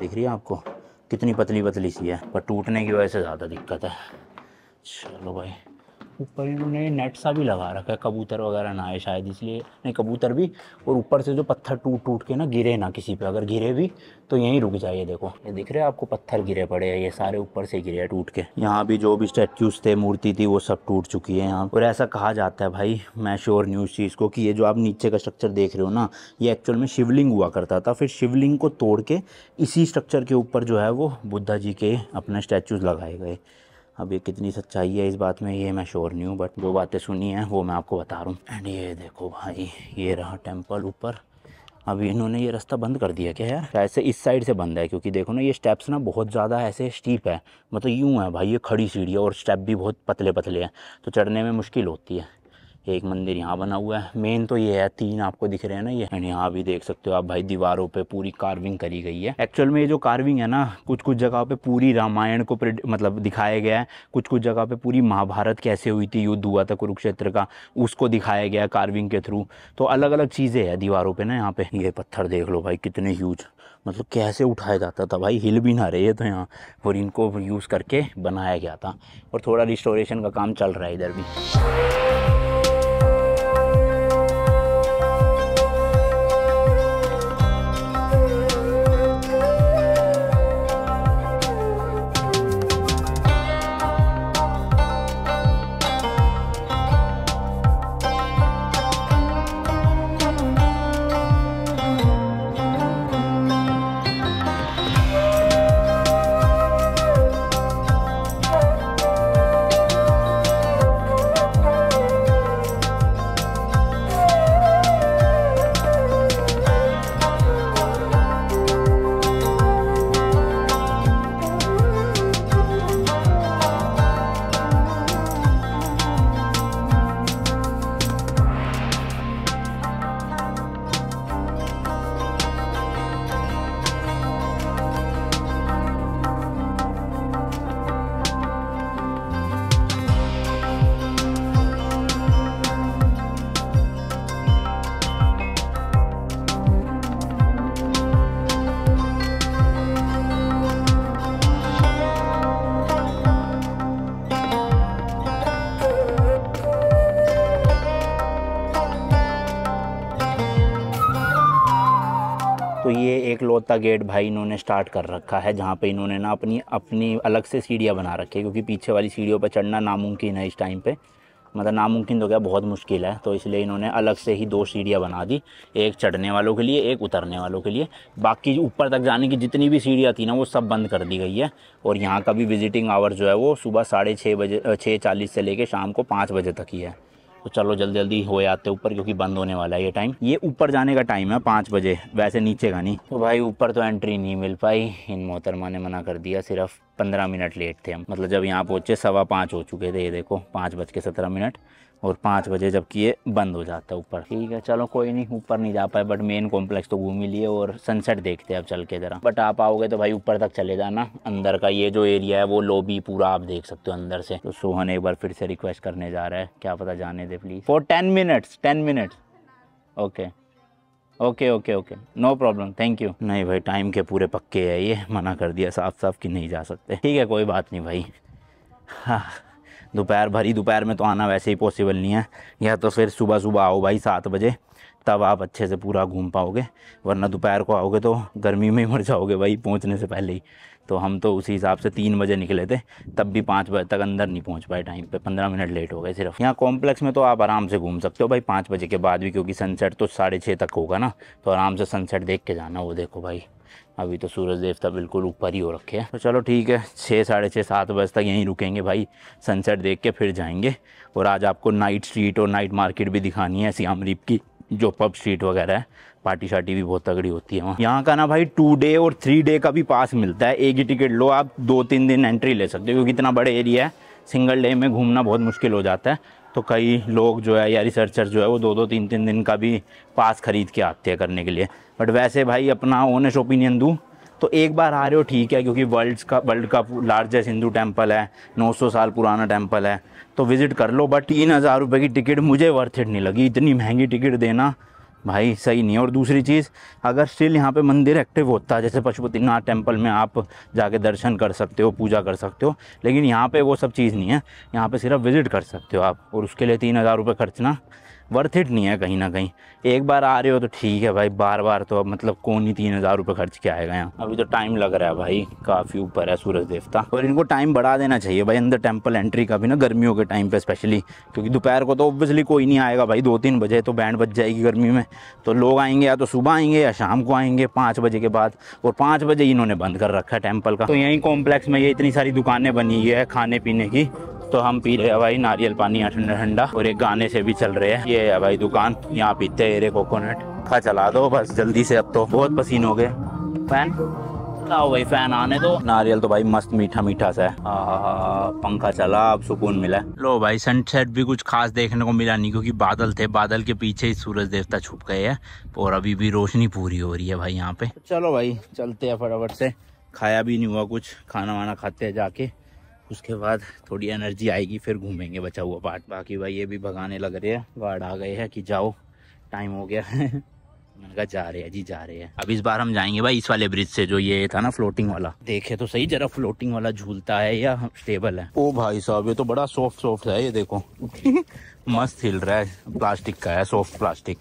दिख रही है आपको कितनी पतली पतली सी है, पर टूटने की वजह से ज़्यादा दिक्कत है। चलो भाई ऊपर इन्होंने नेट सा भी लगा रखा है, कबूतर वगैरह ना आए शायद इसलिए, नहीं कबूतर भी, और ऊपर से जो पत्थर टूट टूट के ना गिरे ना किसी पे, अगर गिरे भी तो यहीं रुक जाइए। देखो ये दिख रहे हैं आपको पत्थर गिरे पड़े हैं, ये सारे ऊपर से गिरे हैं टूट के। यहाँ भी जो भी स्टैचूज़ थे मूर्ति थी वो सब टूट चुकी है यहाँ, और ऐसा कहा जाता है भाई, मैं श्योर नहीं उस चीज़ को, कि ये जो आप नीचे का स्ट्रक्चर देख रहे हो ना ये एक्चुअल में शिवलिंग हुआ करता था, फिर शिवलिंग को तोड़ के इसी स्ट्रक्चर के ऊपर जो है वो बुद्धा जी के अपने स्टैचूज़ लगाए गए। अब ये कितनी सच्चाई है इस बात में ये मैं श्योर नहीं हूँ, बट जो बातें सुनी हैं वो मैं आपको बता रहा हूँ। एंड ये देखो भाई ये रहा टेंपल ऊपर। अभी इन्होंने ये रास्ता बंद कर दिया क्या यार, शायद से इस साइड से बंद है क्योंकि देखो ना ये स्टेप्स ना बहुत ज़्यादा ऐसे स्टीप है, मतलब यूँ है भाई ये खड़ी सीढ़ी है और स्टेप भी बहुत पतले पतले हैं तो चढ़ने में मुश्किल होती है। एक मंदिर यहाँ बना हुआ है, मेन तो ये है, तीन आपको दिख रहे हैं ना ये। एंड यहाँ भी देख सकते हो आप भाई दीवारों पे पूरी कार्विंग करी गई है। एक्चुअल में ये जो कार्विंग है ना कुछ कुछ जगह पे पूरी रामायण को मतलब दिखाया गया है, कुछ कुछ जगह पे पूरी महाभारत कैसे हुई थी, युद्ध हुआ था कुरुक्षेत्र का उसको दिखाया गया है कार्विंग के थ्रू, तो अलग अलग चीज़ें है दीवारों पर ना यहाँ पे। ये पत्थर देख लो भाई कितने ह्यूज, मतलब कैसे उठाया जाता था भाई, हिल भी ना रहे है तो यहाँ, और इनको यूज़ करके बनाया गया था। और थोड़ा रिस्टोरेशन का काम चल रहा है इधर भी। तो ये एक लौता गेट भाई इन्होंने स्टार्ट कर रखा है, जहाँ पे इन्होंने ना अपनी अपनी अलग से सीढ़ियाँ बना रखी है, क्योंकि पीछे वाली सीढ़ियों पर चढ़ना नामुमकिन है इस टाइम पे, मतलब नामुमकिन तो क्या बहुत मुश्किल है, तो इसलिए इन्होंने अलग से ही दो सीढ़ियाँ बना दी, एक चढ़ने वालों के लिए एक उतरने वालों के लिए। बाकी ऊपर तक जाने की जितनी भी सीढ़ियाँ थी ना वो सब बंद कर दी गई है। और यहाँ का भी विजिटिंग आवर जो है वो सुबह साढ़े छः बजे छः चालीस से लेकर शाम को पाँच बजे तक ही है। तो चलो जल्दी जल्दी हो जाते ऊपर, क्योंकि बंद होने वाला है ये टाइम, ये ऊपर जाने का टाइम है पाँच बजे, वैसे नीचे का नहीं। तो भाई ऊपर तो एंट्री नहीं मिल पाई, इन मोहतरमा ने मना कर दिया, सिर्फ पंद्रह मिनट लेट थे हम, मतलब जब यहाँ पहुँचे सवा पाँच हो चुके थे, ये देखो पाँच बज के सत्रह मिनट और पाँच बजे जबकि ये बंद हो जाता है ऊपर। ठीक है चलो कोई नहीं, ऊपर नहीं जा पाए, बट मेन कॉम्प्लेक्स तो घूम ही लिए और सनसेट देखते हैं अब चल के ज़रा। बट आप आओगे तो भाई ऊपर तक चले जाना, अंदर का ये जो एरिया है वो लॉबी पूरा आप देख सकते हो अंदर से। तो सोहन एक बार फिर से रिक्वेस्ट करने जा रहा है, क्या पता जाने दे please, for ten minutes ten minutes okay okay okay okay no problem thank you. नहीं भाई टाइम के पूरे पक्के है, ये मना कर दिया साफ साफ कि नहीं जा सकते। ठीक है कोई बात नहीं भाई, हाँ दोपहर भरी दोपहर में तो आना वैसे ही पॉसिबल नहीं है, या तो फिर सुबह सुबह आओ भाई सात बजे, तब आप अच्छे से पूरा घूम पाओगे, वरना दोपहर को आओगे तो गर्मी में ही मर जाओगे भाई पहुंचने से पहले ही। तो हम तो उसी हिसाब से तीन बजे निकले थे, तब भी पाँच बजे तक अंदर नहीं पहुंच पाए टाइम पे, पंद्रह मिनट लेट हो गए सिर्फ। यहाँ कॉम्प्लेक्स में तो आप आराम से घूम सकते हो भाई पाँच बजे के बाद भी, क्योंकि सनसेट तो साढ़े छः तक होगा ना, तो आराम से सनसेट देख के जाना। वो देखो भाई अभी तो सूरज देवता बिल्कुल ऊपर ही हो रखे हैं। तो चलो ठीक है छः साढ़े छः सात बजे तक यहीं रुकेंगे भाई, सनसेट देख के फिर जाएंगे। और आज आपको नाइट स्ट्रीट और नाइट मार्केट भी दिखानी है सियाम रीप की, जो पब स्ट्रीट वगैरह है, पार्टी शार्टी भी बहुत तगड़ी होती है वहाँ। यहाँ का ना भाई टू डे और थ्री डे का भी पास मिलता है, एक ही टिकट लो आप दो तीन दिन एंट्री ले सकते हो, क्योंकि इतना बड़े एरिया है सिंगल डे में घूमना बहुत मुश्किल हो जाता है। तो कई लोग जो है या रिसर्चर जो है वो दो दो तीन तीन दिन का भी पास खरीद के आते हैं करने के लिए। बट वैसे भाई अपना ऑनेस्ट ओपिनियन दूँ तो एक बार आ रहे हो ठीक है, क्योंकि वर्ल्ड का वर्ल्ड का लार्जेस्ट हिंदू टेम्पल है, नौ सौ साल पुराना टेम्पल है, तो विज़िट कर लो। बट तीन हज़ार रुपये की टिकट मुझे वर्थ इट नहीं लगी, इतनी महंगी टिकट देना भाई सही नहीं है। और दूसरी चीज़ अगर स्टिल यहाँ पे मंदिर एक्टिव होता है, जैसे पशुपतिनाथ टेम्पल में आप जाके दर्शन कर सकते हो, पूजा कर सकते हो, लेकिन यहाँ पे वो सब चीज़ नहीं है, यहाँ पे सिर्फ विज़िट कर सकते हो आप, और उसके लिए तीन हज़ार रुपये खर्चना वर्थ इट नहीं है कहीं ना कहीं। एक बार आ रहे हो तो ठीक है भाई, बार बार तो अब मतलब कौन ही तीन हज़ार रुपये खर्च के आएगा यहाँ। अभी तो टाइम लग रहा है भाई, काफ़ी ऊपर है सूरज देवता, और इनको टाइम बढ़ा देना चाहिए भाई अंदर टेम्पल एंट्री का भी ना, गर्मियों के टाइम पर स्पेशली, क्योंकि दोपहर को तो ऑब्वियसली कोई नहीं आएगा भाई, दो तीन बजे तो बैंड बज जाएगी गर्मी में, तो लोग आएंगे या तो सुबह आएंगे या शाम को आएंगे पाँच बजे के बाद, और पाँच बजे इन्होंने बंद कर रखा है टेम्पल का। तो यहीं कॉम्प्लेक्स में ये इतनी सारी दुकानें बनी हुई है खाने पीने की, तो हम पी रहे हैं भाई नारियल पानी यहाँ ठंडा ठंडा, और एक गाने से भी चल रहे हैं। ये है भाई दुकान, यहाँ पीते हैं कोकोनट। खा चला दो बस जल्दी से, अब तो बहुत पसीन हो गए। फैन लाओ भाई, फैन आने दो। नारियल तो भाई मस्त मीठा मीठा सा है, पंखा चला अब सुकून मिला। लो भाई सनसेट भी कुछ खास देखने को मिला नहीं, क्योंकि बादल थे, बादल के पीछे ही सूरज देवता छुप गए हैं, और अभी भी रोशनी पूरी हो रही है भाई यहाँ पे। चलो भाई चलते हैं फटाफट से, खाया भी नहीं हुआ कुछ, खाना वाना खाते हैं जाके, उसके बाद थोड़ी एनर्जी आएगी फिर घूमेंगे बचा हुआ पार्ट। बाकी भाई ये भी भगाने लग रहे हैं, गार्ड आ गए हैं कि जाओ टाइम हो गया है, मैंने कहा जा रहे हैं जी जा रहे हैं। अब इस बार हम जाएंगे भाई इस वाले ब्रिज से, जो ये था ना फ्लोटिंग वाला, देखे तो सही जरा फ्लोटिंग वाला झूलता है या स्टेबल है। ओ भाई साहब ये तो बड़ा सॉफ्ट सॉफ्ट है, ये देखो मस्त हिल रहा है, प्लास्टिक का है, सॉफ्ट प्लास्टिक,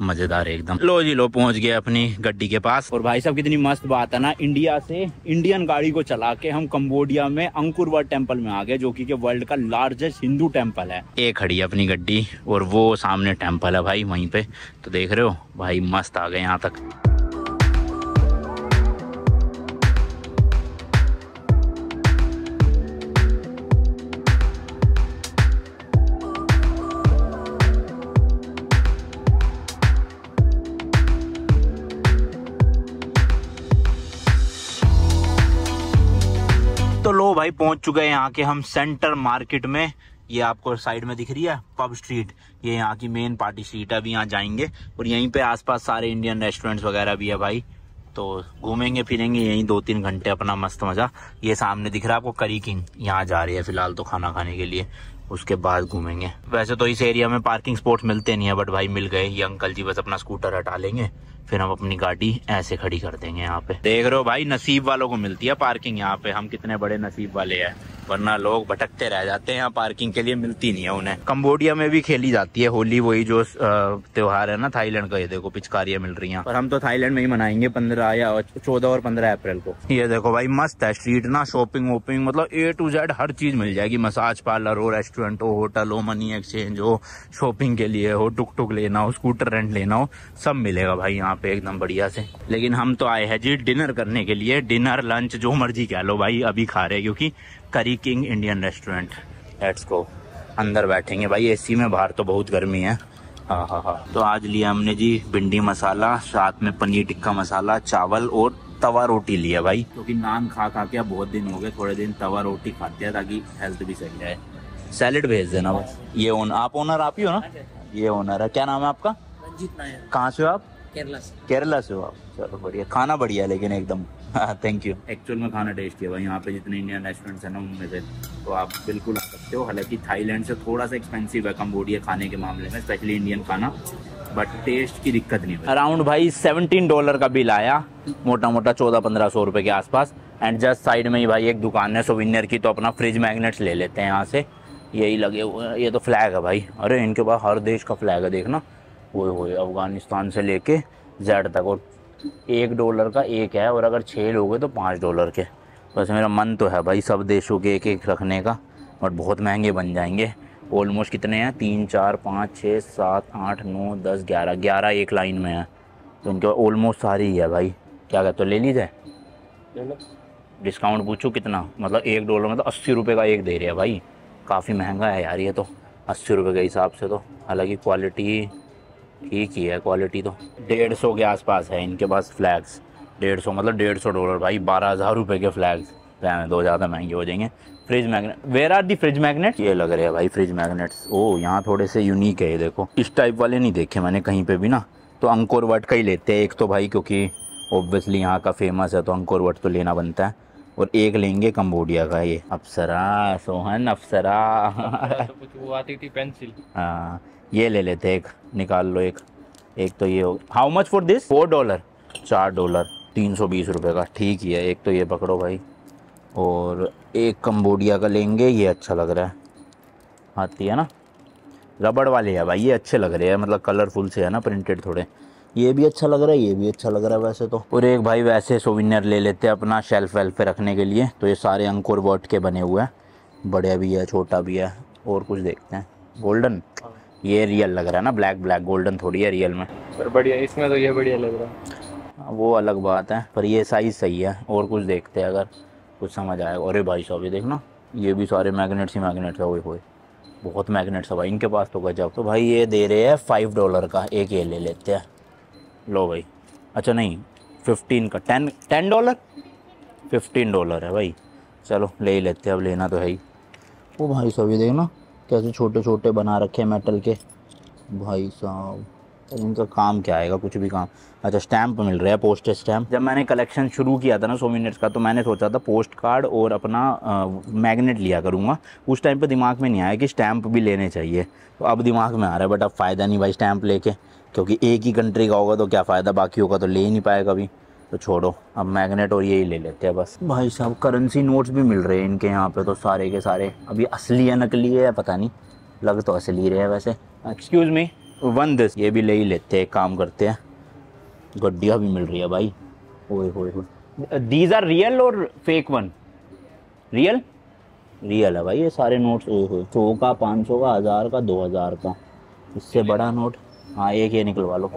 मजेदार एकदम। लो जी लो पहुंच गए अपनी गड्डी के पास। और भाई साहब कितनी मस्त बात है ना, इंडिया से इंडियन गाड़ी को चला के हम कंबोडिया में अंकुर वर्ड टेम्पल में आ गए, जो कि के वर्ल्ड का लार्जेस्ट हिंदू टेम्पल है। एक खड़ी है अपनी गड्डी और वो सामने टेम्पल है भाई, वहीं पे तो देख रहे हो भाई मस्त आ गए यहाँ तक। तो लो भाई पहुंच चुके हैं यहाँ के हम सेंटर मार्केट में, ये आपको साइड में दिख रही है पब स्ट्रीट, ये यहाँ की मेन पार्टी स्ट्रीट है। अभी यहाँ जाएंगे और यहीं पे आसपास सारे इंडियन रेस्टोरेंट्स वगैरह भी है भाई, तो घूमेंगे फिरेंगे यहीं दो तीन घंटे अपना मस्त मजा। ये सामने दिख रहा है आपको करी किंग, यहाँ जा रही है फिलहाल तो खाना खाने के लिए, उसके बाद घूमेंगे। वैसे तो इस एरिया में पार्किंग स्पॉट मिलते नहीं है, बट भाई मिल गए, ये अंकल जी बस अपना स्कूटर हटा लेंगे, फिर हम अपनी गाड़ी ऐसे खड़ी कर देंगे यहाँ पे। देख रहे हो भाई नसीब वालों को मिलती है पार्किंग यहाँ पे, हम कितने बड़े नसीब वाले हैं। वरना लोग भटकते रह जाते हैं, यहाँ पार्किंग के लिए मिलती नहीं है उन्हें। कंबोडिया में भी खेली जाती है होली, वही जो त्योहार है ना थाईलैंड का। ये देखो पिचकारियां मिल रही हैं, पर हम तो थाईलैंड में ही मनाएंगे पंद्रह या चौदह और पंद्रह अप्रैल को। ये देखो भाई मस्त है स्ट्रीट ना, शॉपिंग वोपिंग मतलब ए टू जेड हर चीज मिल जाएगी। मसाज पार्लर हो, रेस्टोरेंट हो, होटल हो, मनी एक्सचेंज हो, शॉपिंग के लिए हो, टुक टुक लेना हो, स्कूटर रेंट लेना हो, सब मिलेगा भाई यहाँ पे एकदम बढ़िया से। लेकिन हम तो आए हैं जी डिनर करने के लिए, डिनर लंच जो मर्जी कह लो भाई अभी खा रहे, क्योंकि करी king Indian restaurant. Let's go, अंदर बैठेंगे भाई एसी में, बाहर तो बहुत गर्मी है। हाँ हाँ हाँ तो आज लिया हमने जी भिंडी मसाला, साथ में पनीर टिक्का मसाला, चावल और तवा रोटी लिया भाई, क्योंकि तो नान खा खा के बहुत दिन हो गए, थोड़े दिन तवा रोटी खाते हैं ताकि हेल्थ भी सही रहे। सैलेड भेज देना बस। ये ओन, आप ओनर आप ही हो ना? ये ओनर है। क्या नाम है आपका? रंजीत नायर। कहाँ से हो आप? केरला से। केरला से हो आप, चलो बढ़िया। खाना बढ़िया लेकिन एकदम, थैंक यू। एक्चुअल में खाना टेस्टी है भाई यहाँ पे, जितने इंडियन रेस्टोरेंट्स हैं ना उनमें से, तो आप बिल्कुल आ सकते हो। हालांकि थाईलैंड से थोड़ा सा एक्सपेंसिव है कंबोडिया खाने के मामले में, स्पेशली इंडियन खाना, बट टेस्ट की दिक्कत नहीं। अराउंड भाई सेवनटीन डॉलर का बिल आया, मोटा मोटा चौदह पंद्रह सौ रुपये के आसपास। एंड जस्ट साइड में ही भाई एक दुकान है सोविनियर की, तो अपना फ्रिज मैग्नेट्स ले लेते हैं यहाँ से, यही लगे हुए हैं। ये तो फ्लैग है भाई, अरे इनके पास हर देश का फ्लैग है देखना, वो वो अफगानिस्तान से लेके जेड तक। और एक डॉलर का एक है, और अगर छः लोगे तो पाँच डॉलर के। वैसे मेरा मन तो है भाई सब देशों के एक एक रखने का, बट बहुत महंगे बन जाएंगे। ऑलमोस्ट कितने हैं? तीन चार पाँच छः सात आठ नौ दस ग्यारह, ग्यारह एक लाइन में है, तो उनके ऑलमोस्ट सारी ही है भाई। क्या कहते हो, ले लीजिए? डिस्काउंट पूछो कितना, मतलब एक डॉलर मतलब अस्सी रुपये का एक दे रहे हैं भाई, काफ़ी महंगा है यार ये तो, अस्सी रुपये के हिसाब से। तो हालांकि क्वालिटी ठीक ही है, क्वालिटी तो डेढ़ सौ के आसपास है इनके पास फ्लैग्स। डेढ़ सौ मतलब डेढ़ सौ डॉलर भाई, बारह हज़ार रुपये के फ्लैग्स, रहने दो ज़्यादा महंगे हो जाएंगे। Fridge magnet, where are the fridge magnet? ये लग रहे हैं भाई फ्रिज मैगनेट्स। ओह यहाँ थोड़े से यूनिक है, ये देखो इस टाइप वाले नहीं देखे मैंने कहीं पर भी ना, तो अंकोर वट का ही लेते हैं एक तो भाई, क्योंकि ऑब्वियसली यहाँ का फेमस है तो अंकोर वट तो लेना बनता है। और एक लेंगे कंबोडिया का, ये अप्सरा सोहन अप्सरा तो आती थी पेंसिल, हाँ ये ले लेते, एक निकाल लो एक एक तो ये हो। How much for this? Four dollar चार डॉलर तीन सौ बीस रुपये का, ठीक ही है। एक तो ये पकड़ो भाई, और एक कंबोडिया का लेंगे, ये अच्छा लग रहा है, आती है ना रबड़ वाले है भाई, ये अच्छे लग रहे हैं, मतलब कलरफुल से है ना प्रिंटेड थोड़े। ये भी अच्छा लग रहा है, ये भी अच्छा लग रहा है वैसे तो। और एक भाई वैसे सोविनियर ले लेते हैं अपना शेल्फ वेल्फ पे रखने के लिए, तो ये सारे अंकोर वॉट के बने हुए हैं, बड़े भी है छोटा भी है। और कुछ देखते हैं, गोल्डन, ये रियल लग रहा है ना, ब्लैक ब्लैक गोल्डन थोड़ी है रियल में, पर बढ़िया इसमें तो ये बढ़िया लग रहा है, वो अलग बात है, पर ये साइज़ सही है। और कुछ देखते हैं अगर कुछ समझ आएगा। अरे भाई साहब ये देखना, ये भी सारे मैगनेट्स ही मैगनेट्स है, वो हो बहुत मैगनेट्स है भाई इनके पास तो गजब। तो भाई ये दे रहे हैं फाइव डॉलर का एक, ये ले लेते हैं। लो भाई, अच्छा नहीं फिफ्टीन का, ten ten dollar fifteen dollar है भाई, चलो ले ही लेते हैं, अब लेना तो है ही। वो भाई साहब ये देखना कैसे छोटे छोटे बना रखे हैं मेटल के, भाई साहब इनका काम क्या आएगा, कुछ भी काम। अच्छा स्टैम्प मिल रहा है, पोस्ट स्टैम्प। जब मैंने कलेक्शन शुरू किया था ना सोविनियर्स का, तो मैंने सोचा था पोस्ट कार्ड और अपना आ, मैग्नेट लिया करूँगा। उस टाइम पे दिमाग में नहीं आया कि स्टैम्प भी लेने चाहिए, तो अब दिमाग में आ रहा है, बट अब फ़ायदा नहीं भाई स्टैम्प लेके, क्योंकि एक ही कंट्री का होगा तो क्या फ़ायदा, बाकी होगा तो ले ही नहीं पाएगा अभी, तो छोड़ो अब मैग्नेट और यही ले लेते हैं बस। भाई साहब करेंसी नोट्स भी मिल रहे हैं इनके यहाँ पे, तो सारे के सारे। अब ये असली है नकली है पता नहीं, लग तो असली रहे हैं वैसे। एक्सक्यूज़ मी वन दिस, ये भी ले ही लेते हैं, काम करते हैं। गड्डिया भी मिल रही है भाई, ओए होए होए। दीज आर रियल और फेक वन? रियल रियल है भाई ये सारे नोट्स, ओए होए। सौ का, पाँच सौ का, हज़ार का, दो हज़ार का, इससे बड़ा नोट। हाँ एक ये निकलवा लो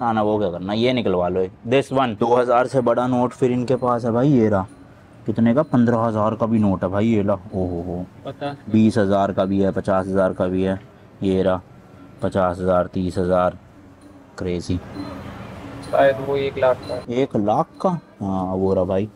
ना, ना वो क्या करना, ये निकलवा लो दिस वन। दो हज़ार से बड़ा नोट फिर इनके पास है भाई, ये रहा। कितने का? पंद्रह हज़ार का भी नोट है भाई ये ला, ओहो हो। बीस हज़ार का भी है, पचास हज़ार का भी है, ये रहा। पचास हज़ार, तीस हज़ार, क्रेजी। वो एक लाख का, एक लाख का, हाँ वो रहा भाई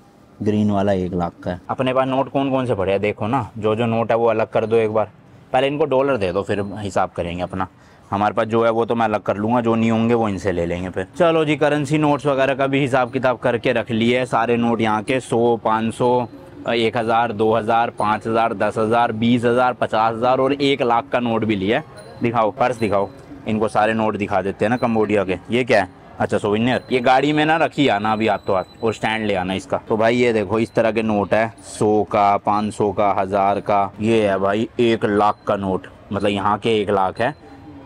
ग्रीन वाला, एक लाख का है। अपने पास नोट कौन कौन से पड़े हैं देखो ना, जो जो नोट है वो अलग कर दो एक बार, पहले इनको डॉलर दे दो फिर हिसाब करेंगे अपना। हमारे पास जो है वो तो मैं अलग कर लूँगा, जो नहीं होंगे वो इनसे ले लेंगे फिर। चलो जी करेंसी नोट्स वगैरह का भी हिसाब किताब करके रख लिए सारे नोट यहाँ के, सौ पाँच सौ एक हज़ार दो हज़ार पाँच हज़ार दस हज़ार बीस हज़ार पचास हज़ार और एक लाख का नोट भी लिया। दिखाओ पर्स दिखाओ, इनको सारे नोट दिखा देते हैं ना कंबोडिया के। ये क्या है? अच्छा सोविनियर ये गाड़ी में ना रखी आना अभी हाथ तो हाथ और स्टैंड ले आना इसका। तो भाई ये देखो इस तरह के नोट है, सौ का, पाँच सौ का, हजार का, ये है भाई एक लाख का नोट, मतलब यहाँ के एक लाख है।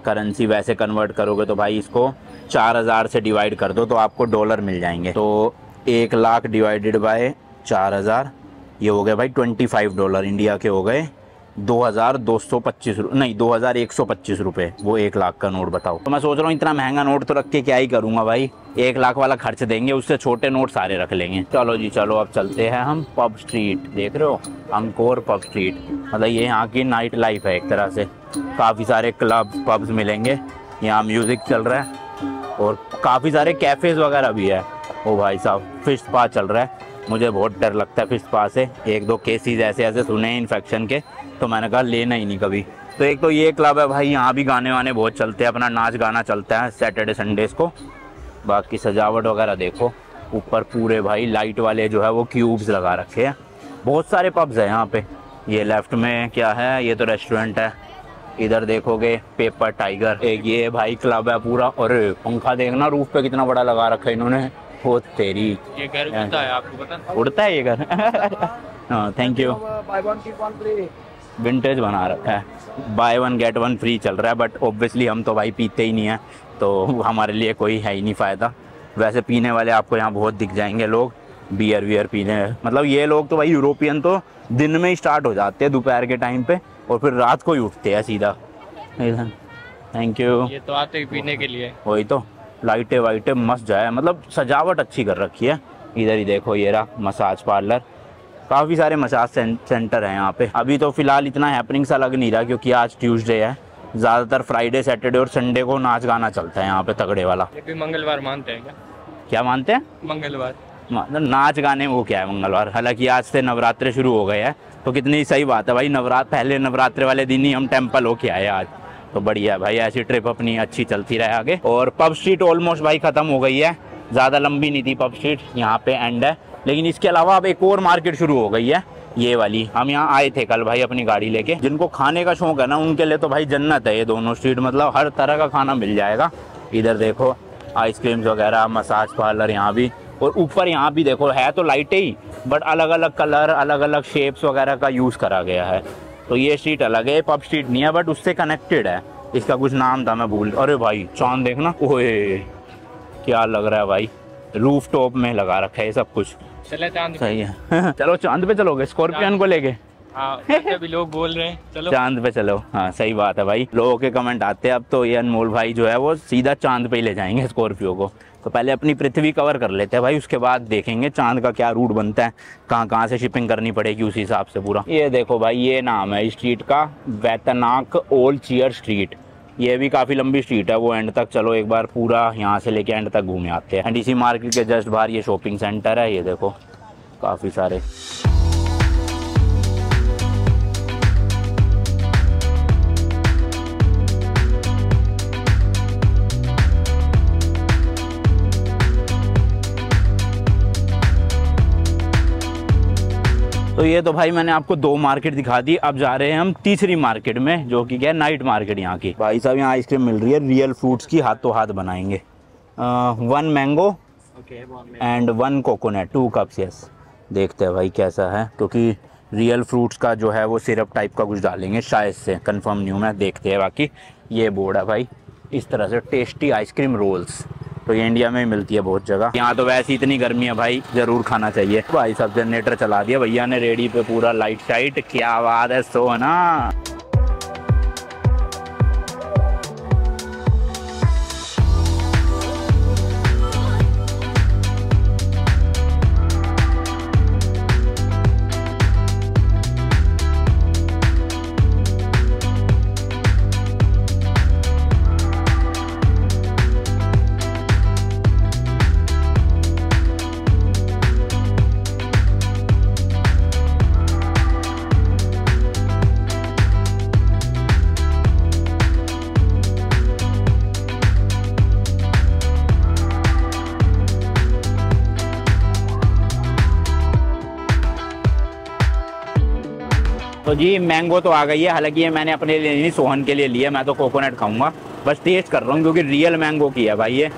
करेंसी वैसे कन्वर्ट करोगे तो भाई इसको चार हज़ार से डिवाइड कर दो तो आपको डॉलर मिल जाएंगे। तो एक लाख डिवाइडेड बाय चार हज़ार ये हो गए भाई ट्वेंटी फाइव डॉलर, इंडिया के हो गए दो हज़ार दो सौ पच्चीस नहीं दो हज़ार एक सौ पच्चीस रुपये, वो एक लाख का नोट बताओ। तो मैं सोच रहा हूँ इतना महंगा नोट तो रख के क्या ही करूँगा भाई, एक लाख वाला खर्च देंगे, उससे छोटे नोट सारे रख लेंगे। चलो जी चलो अब चलते हैं हम पब स्ट्रीट, देख रहे हो अंकोर पब स्ट्रीट, मतलब ये यहाँ की नाइट लाइफ है एक तरह से। काफ़ी सारे क्लब पब्स मिलेंगे, यहाँ म्यूज़िक चल रहा है और काफ़ी सारे कैफ़ेज़ वगैरह भी है। ओ भाई साहब फिश स्पा चल रहा है, मुझे बहुत डर लगता है फिश स्पा से, एक दो केसेस ऐसे ऐसे सुने हैं इन्फेक्शन के, तो मैंने कहा लेना ही नहीं कभी। तो एक तो ये क्लब है भाई, यहाँ भी गाने वाने बहुत चलते हैं, अपना नाच गाना चलता है सैटरडे संडेज़ को। बाकी सजावट वगैरह देखो, ऊपर पूरे भाई लाइट वाले जो है वो क्यूब्स लगा रखे हैं। बहुत सारे पब्स हैं यहाँ पे। ये लेफ्ट में क्या है, ये तो रेस्टोरेंट है, इधर देखोगे पेपर टाइगर, एक ये भाई क्लब है पूरा। और पंखा देखना रूफ पे कितना बड़ा लगा रखा है इन्होंने, हो तेरी ये घर उड़ता है आपको पता है, उड़ता है ये घर। हाँ thank you, buy one get one free vintage बना रखा है, buy one get one free चल रहा है। बट ऑब्वियसली हम तो भाई पीते ही नहीं है तो हमारे लिए कोई है ही नहीं फ़ायदा। वैसे पीने वाले आपको यहाँ बहुत दिख जाएंगे लोग, बियर वियर पीने, मतलब ये लोग तो भाई यूरोपियन तो दिन में ही स्टार्ट हो जाते हैं दोपहर के टाइम पे और फिर रात को ही उठते हैं सीधा। थैंक यू, ये तो आते ही पीने के लिए। वही तो लाइटें वाइटें मस्त जाए, मतलब सजावट अच्छी कर रखी है। इधर ही देखो ये रहा मसाज पार्लर, काफ़ी सारे मसाज सेंटर हैं यहाँ पे। अभी तो फ़िलहाल इतना हैपनिंग सा लग नहीं रहा क्योंकि आज ट्यूसडे है, ज़्यादातर फ्राइडे सैटरडे और संडे को नाच गाना चलता है यहाँ पे तगड़े वाला। लेकिन मंगलवार मानते हैं क्या? क्या मानते हैं मंगलवार, मतलब नाच गाने वो क्या है मंगलवार। हालांकि आज से नवरात्रे शुरू हो गए हैं तो कितनी सही बात है भाई, नवरात्र पहले नवरात्रे वाले दिन ही हम टेम्पल होके आए आज, तो बढ़िया भाई ऐसी ट्रिप अपनी अच्छी चलती रहे आगे। और पब स्ट्रीट ऑलमोस्ट भाई ख़त्म हो गई है, ज़्यादा लंबी नहीं थी पब स्ट्रीट, यहाँ पे एंड है। लेकिन इसके अलावा अब एक और मार्केट शुरू हो गई है, ये वाली। हम यहाँ आए थे कल भाई अपनी गाड़ी लेके, जिनको खाने का शौक है ना उनके लिए तो भाई जन्नत है ये दोनों स्ट्रीट, मतलब हर तरह का खाना मिल जाएगा। इधर देखो आइसक्रीम्स वगैरह, मसाज पार्लर यहाँ भी, और ऊपर यहाँ भी देखो है तो लाइटें ही बट अलग अलग कलर अलग अलग शेप्स वगैरह का यूज़ करा गया है। तो ये स्ट्रीट अलग है, पब स्ट्रीट नहीं है बट उससे कनेक्टेड है, इसका कुछ नाम था मैं भूल। अरे भाई चांद देखना, ओए क्या लग रहा है भाई, रूफ टॉप में लगा रखा है ये सब कुछ। चले चांद सही है चलो चांद पे चलोगे स्कॉर्पियन को लेके? हाँ भी लोग बोल रहे हैं चलो चांद पे चलो। हाँ सही बात है भाई, लोगों के कमेंट आते हैं अब तो ये अनमोल भाई जो है वो सीधा चांद पे ही ले जाएंगे स्कॉर्पियो को। तो पहले अपनी पृथ्वी कवर कर लेते हैं भाई, उसके बाद देखेंगे चांद का क्या रूट बनता है, कहाँ कहाँ से शिपिंग करनी पड़ेगी उस हिसाब से पूरा। ये देखो भाई ये नाम है स्ट्रीट का, वैतनाक ओल्ड चियर स्ट्रीट। ये भी काफ़ी लंबी स्ट्रीट है वो एंड तक, चलो एक बार पूरा यहाँ से लेके एंड तक घूमे आते हैं। एंड इसी मार्केट के जस्ट बाहर ये शॉपिंग सेंटर है, ये देखो काफ़ी सारे। तो ये तो भाई मैंने आपको दो मार्केट दिखा दी, अब जा रहे हैं हम तीसरी मार्केट में जो कि क्या है नाइट मार्केट यहाँ की। भाई साहब यहाँ आइसक्रीम मिल रही है रियल फ्रूट्स की, हाथों हाथ बनाएंगे। One mango and one coconut two cups, yes. देखते हैं भाई कैसा है, क्योंकि रियल फ्रूट्स का जो है वो सिरप टाइप का कुछ डालेंगे शायद से, कन्फर्म नहीं हूँ मैं, देखते हैं। बाकी ये बोर्ड है भाई इस तरह से टेस्टी आइसक्रीम रोल्स, तो ये इंडिया में ही मिलती है बहुत जगह। यहाँ तो वैसे इतनी गर्मी है भाई जरूर खाना चाहिए। भाई साहब जनरेटर चला दिया भैया ने रेडी पे पूरा, लाइट टाइट, क्या आवाज है सोना। तो जी मैंगो तो आ गई है, हालांकि ये मैंने अपने लिए नहीं सोहन के लिए लिया, मैं तो कोकोनट खाऊंगा, बस टेस्ट कर रहा हूँ क्योंकि रियल मैंगो की है भाई ये।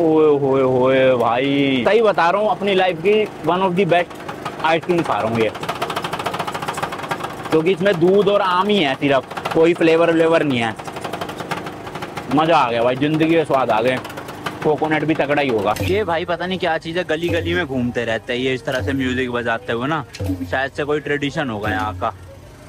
ओए होए होए भाई, सही बता रहा हूँ, अपनी लाइफ की one of the best ice cream खा रहा हूँ ये, क्योंकि इसमें दूध और आम ही है सिर्फ, कोई फ्लेवर व्लेवर नहीं है। मजा आ गया भाई, जिंदगी के स्वाद आ गए। कोकोनट भी तगड़ा ही होगा। ये भाई पता नहीं क्या चीज है, गली गली में घूमते रहते हैं ये, इस तरह से म्यूजिक बजाते हुए ना, शायद से कोई ट्रेडिशन होगा यहाँ का।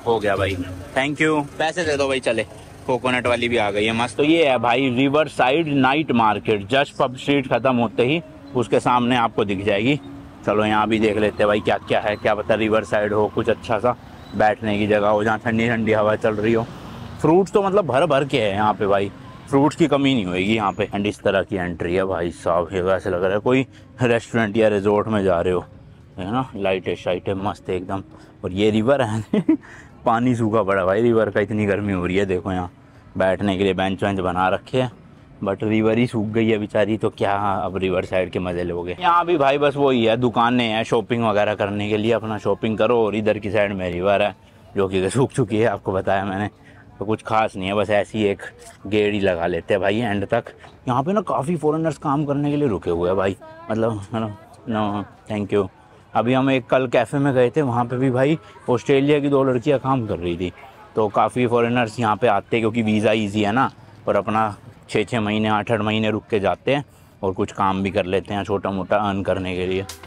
हो गया भाई, थैंक यू, पैसे दे दो भाई, चले। कोकोनट वाली भी आ गई है मस्त। तो ये है भाई river side night market, just pub street खत्म होते ही उसके सामने आपको दिख जाएगी। चलो यहाँ भी देख लेते हैं भाई क्या क्या है, क्या पता रिवर साइड हो, कुछ अच्छा सा बैठने की जगह हो जहाँ ठंडी ठंडी हवा चल रही हो। फ्रूट्स तो मतलब भर भर के है यहाँ पे भाई, फ्रूट्स की कमी नहीं होगी यहाँ पे। एंड इस तरह की एंट्री है भाई साहब, ये वैसे लग रहा है कोई रेस्टोरेंट या रिजॉर्ट में जा रहे हो, है ना। लाइटें शाइटें मस्त एकदम, और ये रिवर है पानी सूखा पड़ा भाई रिवर का, इतनी गर्मी हो रही है। देखो यहाँ बैठने के लिए बेंच वेंच बना रखे हैं, बट रिवर ही सूख गई है बेचारी, तो क्या अब रिवर साइड के मज़े लोगे। यहाँ भी भाई बस वही है, दुकानें हैं शॉपिंग वगैरह करने के लिए, अपना शॉपिंग करो। और इधर की साइड में रिवर है जो कि सूख चुकी है, आपको बताया मैंने, तो कुछ खास नहीं है, बस ऐसी एक गेड़ी लगा लेते हैं भाई एंड तक। यहाँ पे ना काफ़ी फॉरेनर्स काम करने के लिए रुके हुए हैं भाई, मतलब नो थैंक यू। अभी हम एक कल कैफ़े में गए थे, वहाँ पे भी भाई ऑस्ट्रेलिया की दो लड़कियाँ काम कर रही थी, तो काफ़ी फॉरेनर्स यहाँ पे आते हैं क्योंकि वीज़ा ईजी है ना, और अपना छः छः महीने आठ आठ महीने रुक के जाते हैं और कुछ काम भी कर लेते हैं छोटा मोटा अर्न करने के लिए।